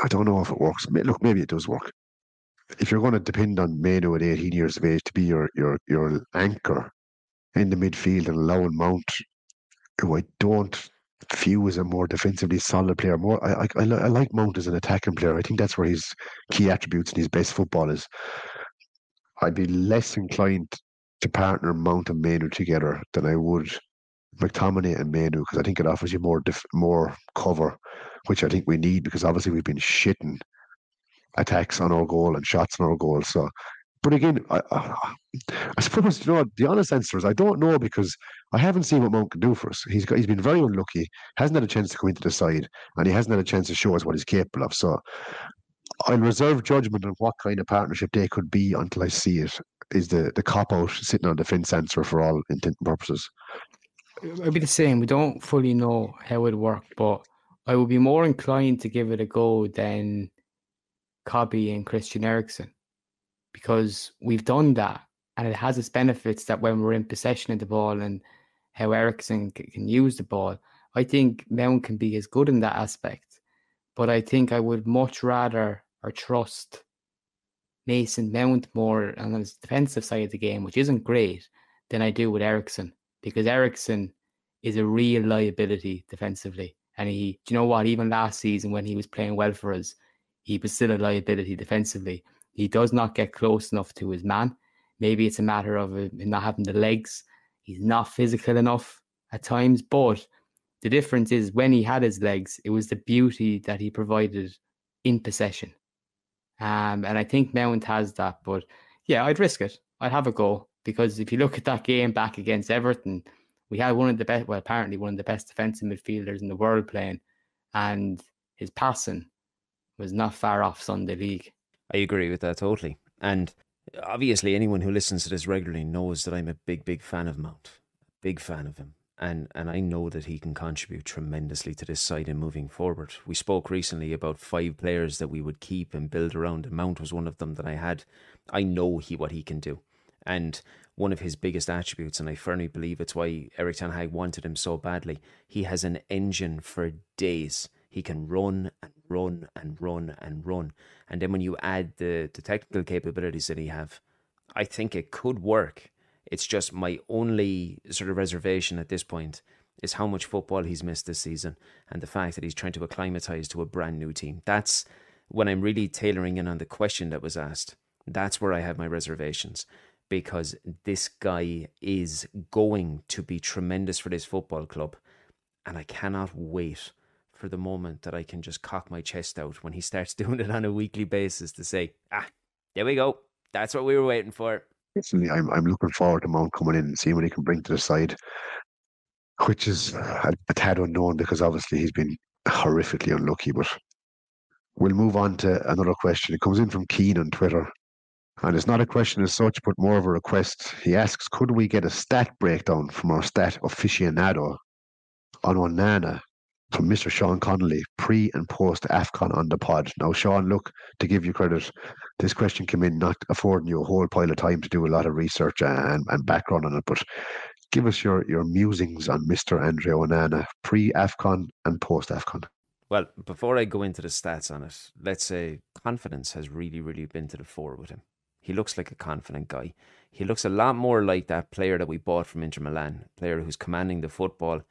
I don't know if it works. Look, maybe it does work. If you're going to depend on Mainoo at 18 years of age to be your anchor in the midfield and allowing Mount, who I don't view as a more defensively solid player, I like Mount as an attacking player. I think that's where his key attributes and his best football is. I'd be less inclined to partner Mount and Mainoo together than I would McTominay and Mainoo, because I think it offers you more cover, which I think we need, because obviously we've been shitting attacks on our goal and shots on our goal. So, but again, I suppose, the honest answer is I don't know, because I haven't seen what Mount can do for us. He's been very unlucky, hasn't had a chance to come into the side, and he hasn't had a chance to show us what he's capable of. So I'll reserve judgment on what kind of partnership they could be until I see it is the cop-out sitting on the fence answer for all intent and purposes. It'd be the same. We don't fully know how it worked, but I would be more inclined to give it a go than Kobbie and Christian Eriksen, because we've done that and it has its benefits that when we're in possession of the ball and how Eriksen can use the ball, I think Mount can be as good in that aspect. But I think I would much rather or trust Mason Mount more on his defensive side of the game, which isn't great, than I do with Eriksen, because Eriksen is a real liability defensively. And he, do you know what? Even last season when he was playing well for us, he was still a liability defensively. He does not get close enough to his man. Maybe it's a matter of him not having the legs. He's not physical enough at times, but the difference is when he had his legs, it was the beauty that he provided in possession. And I think Mount has that, but yeah, I'd risk it. I'd have a go, because if you look at that game back against Everton, we had one of the best, well, apparently one of the best defensive midfielders in the world playing, and his passing was not far off Sunday League. I agree with that totally. And obviously anyone who listens to this regularly knows that I'm a big, big fan of Mount. Big fan of him. And I know that he can contribute tremendously to this side in moving forward. We spoke recently about 5 players that we would keep and build around, and Mount was one of them that I had. I know what he can do. And one of his biggest attributes, and I firmly believe it's why Erik ten Hag wanted him so badly, he has an engine for days. He can run and run and run and run. And then when you add the technical capabilities that he have, I think it could work. It's just my only sort of reservation at this point is how much football he's missed this season and the fact that he's trying to acclimatise to a brand new team. That's when I'm really tailoring in on the question that was asked. That's where I have my reservations, because this guy is going to be tremendous for this football club, and I cannot wait for the moment that I can just cock my chest out when he starts doing it on a weekly basis to say, ah, there we go. That's what we were waiting for. I'm looking forward to Mount coming in and seeing what he can bring to the side, which is a tad unknown because obviously he's been horrifically unlucky. But we'll move on to another question. It comes in from Keen on Twitter, and it's not a question as such, but more of a request. He asks, could we get a stat breakdown from our stat aficionado on Onana from Mr. Sean Connolly, pre and post AFCON on the pod? Now, Sean, look, to give you credit, this question came in not affording you a whole pile of time to do a lot of research and background on it, but give us your musings on Mr. Andre Onana, pre-AFCON and post-AFCON. Well, before I go into the stats on it, let's say confidence has really, really been to the fore with him. He looks like a confident guy. He looks a lot more like that player that we bought from Inter Milan, player who's commanding the football,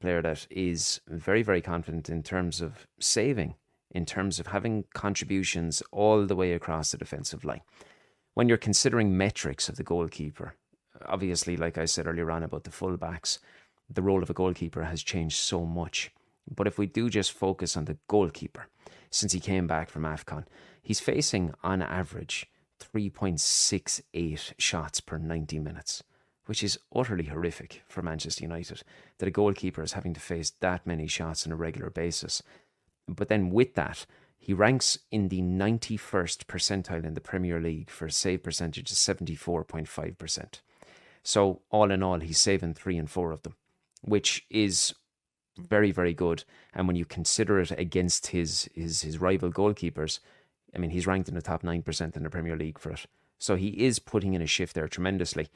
player that is very, very confident in terms of saving, in terms of having contributions all the way across the defensive line. When you're considering metrics of the goalkeeper, obviously, like I said earlier on about the fullbacks, the role of a goalkeeper has changed so much. But if we do just focus on the goalkeeper, since he came back from AFCON, he's facing, on average, 3.68 shots per 90 minutes. Which is utterly horrific for Manchester United, that a goalkeeper is having to face that many shots on a regular basis. But then with that, he ranks in the 91st percentile in the Premier League for a save percentage of 74.5%. So all in all, he's saving 3 and 4 of them, which is very, very good. And when you consider it against his rival goalkeepers, I mean, he's ranked in the top 9% in the Premier League for it. So he is putting in a shift there tremendously.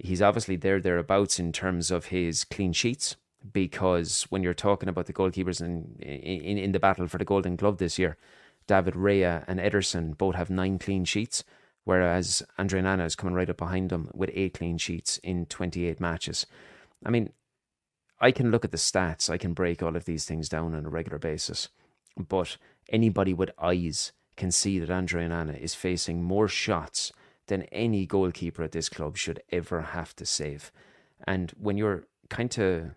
He's obviously thereabouts in terms of his clean sheets, because when you're talking about the goalkeepers in the battle for the Golden Glove this year, David Raya and Ederson both have 9 clean sheets, whereas Andre Onana is coming right up behind them with 8 clean sheets in 28 matches. I mean, I can look at the stats, I can break all of these things down on a regular basis, but anybody with eyes can see that Andre Onana is facing more shots than any goalkeeper at this club should ever have to save. And when you're kind of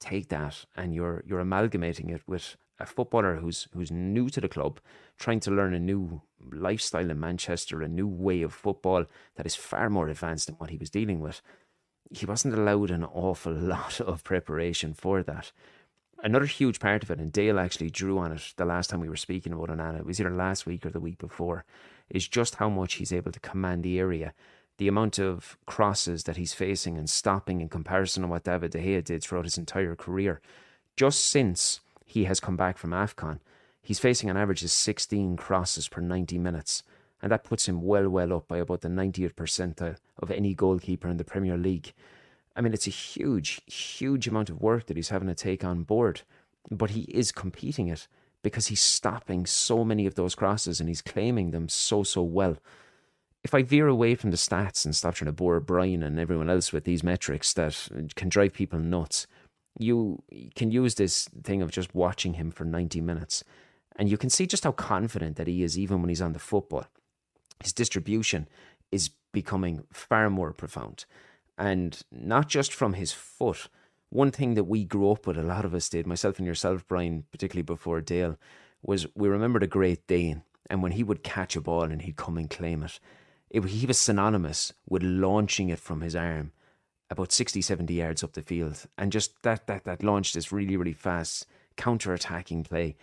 take that and you're amalgamating it with a footballer who's new to the club, trying to learn a new lifestyle in Manchester, a new way of football that is far more advanced than what he was dealing with, he wasn't allowed an awful lot of preparation for that. Another huge part of it, and Dale actually drew on it the last time we were speaking about Onana, it was either last week or the week before, is just how much he's able to command the area the amount of crosses that he's facing and stopping in comparison to what David De Gea did throughout his entire career. Just since he has come back from AFCON, he's facing an average of 16 crosses per 90 minutes. And that puts him well up by about the 90th percentile of any goalkeeper in the Premier League. I mean, it's a huge amount of work that he's having to take on board. But he is competing it because he's stopping so many of those crosses and he's claiming them so well. If I veer away from the stats and stop trying to bore Brian and everyone else with these metrics that can drive people nuts, you can use this thing of just watching him for 90 minutes. And you can see just how confident that he is even when he's on the football. His distribution is becoming far more profound. And not just from his foot. One thing that we grew up with, a lot of us did, myself and yourself, Brian, particularly before Dale, was we remembered a Great Dane. And when he would catch a ball and he'd come and claim it, he was synonymous with launching it from his arm about 60, 70 yards up the field. And just that launched this really fast counter-attacking play.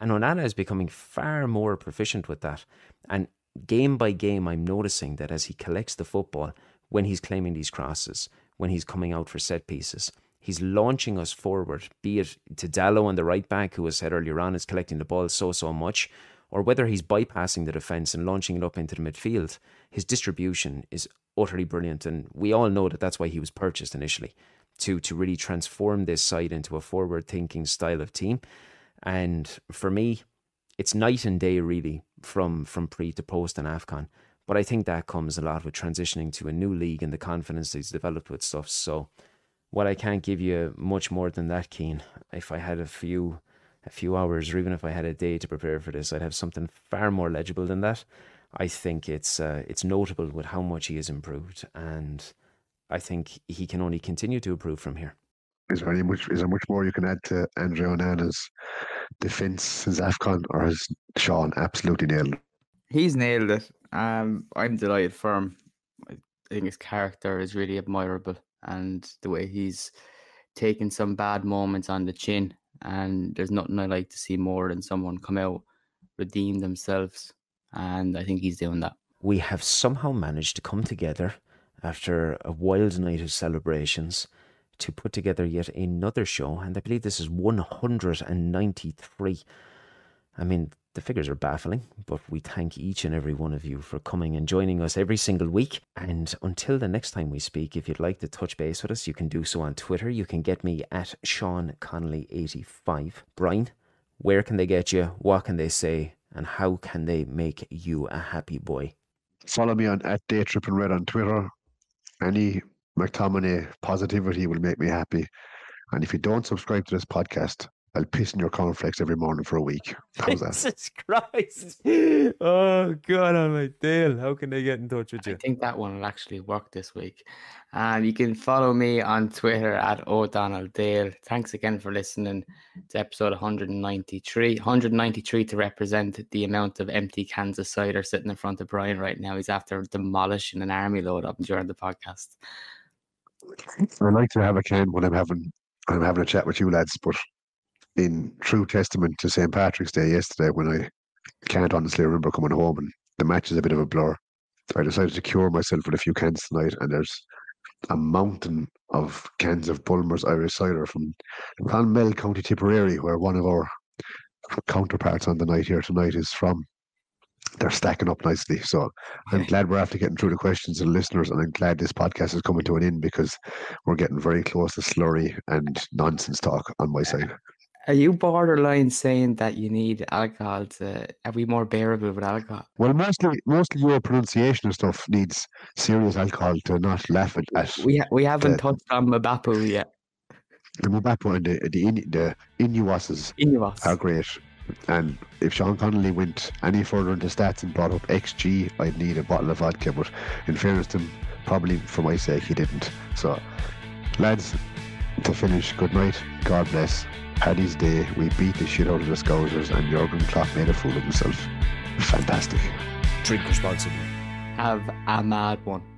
And Onana is becoming far more proficient with that. And game by game, I'm noticing that as he collects the football, when he's claiming these crosses, when he's coming out for set pieces, he's launching us forward, be it to Dalot on the right back, who I said earlier on is collecting the ball so much, or whether he's bypassing the defence and launching it up into the midfield. His distribution is utterly brilliant, and we all know that that's why he was purchased initially, to really transform this side into a forward-thinking style of team. And for me, it's night and day really from pre to post and AFCON. But I think that comes a lot with transitioning to a new league and the confidence that he's developed with stuff. So while I can't give you much more than that, Keane, if I had a few hours, or even if I had a day to prepare for this, I'd have something far more legible than that. I think it's notable with how much he has improved, and I think he can only continue to improve from here. Is there much more you can add to Andre Onana's defence, his AFCON, or has Sean absolutely nailed it? He's nailed it. I'm delighted for him. I think his character is really admirable, and the way he's taken some bad moments on the chin. And there's nothing I like to see more than someone come out, redeem themselves. And I think he's doing that. We have somehow managed to come together after a wild night of celebrations to put together yet another show. And I believe this is 193. I mean, the figures are baffling, but we thank each and every one of you for coming and joining us every single week. And until the next time we speak, if you'd like to touch base with us, you can do so on Twitter. You can get me at SeanConnolly85. Brian, where can they get you? What can they say? And how can they make you a happy boy? Follow me on @DayTrippingRed on Twitter. Any McTominay positivity will make me happy. And if you don't subscribe to this podcast, I'll piss in your cornflakes every morning for a week. How's that? Jesus Christ. Oh, God, I'm like, Dale, how can they get in touch with you? I think that one will actually work this week. You can follow me on Twitter @ODonnellDale. Thanks again for listening to episode 193. 193 to represent the amount of empty cans of cider sitting in front of Brian right now. He's after demolishing an army load up during the podcast. I like to have a can when I'm having a chat with you lads, but in true testament to St. Patrick's Day yesterday, when I can't honestly remember coming home and the match is a bit of a blur, I decided to cure myself with a few cans tonight, and there's a mountain of cans of Bulmer's Irish cider from Clonmel, County Tipperary, where one of our counterparts on the night here tonight is from. They're stacking up nicely, so I'm glad we're after getting through the questions and listeners, and I'm glad this podcast is coming to an end because we're getting very close to slurry and nonsense talk on my side. Are you borderline saying that you need alcohol to... Are we more bearable with alcohol? Well, mostly your pronunciation and stuff needs serious alcohol to not laugh at that. We haven't touched on Mbappe yet. The Mbappe and the Inuases are great. And if Sean Connolly went any further into stats and brought up XG, I'd need a bottle of vodka. But in fairness to him, probably for my sake, he didn't. So, lads, to finish, good night. God bless. Paddy's Day, we beat the shit out of the Scousers, and Jurgen Klopp made a fool of himself. Fantastic. Drink responsibly. Have a mad one.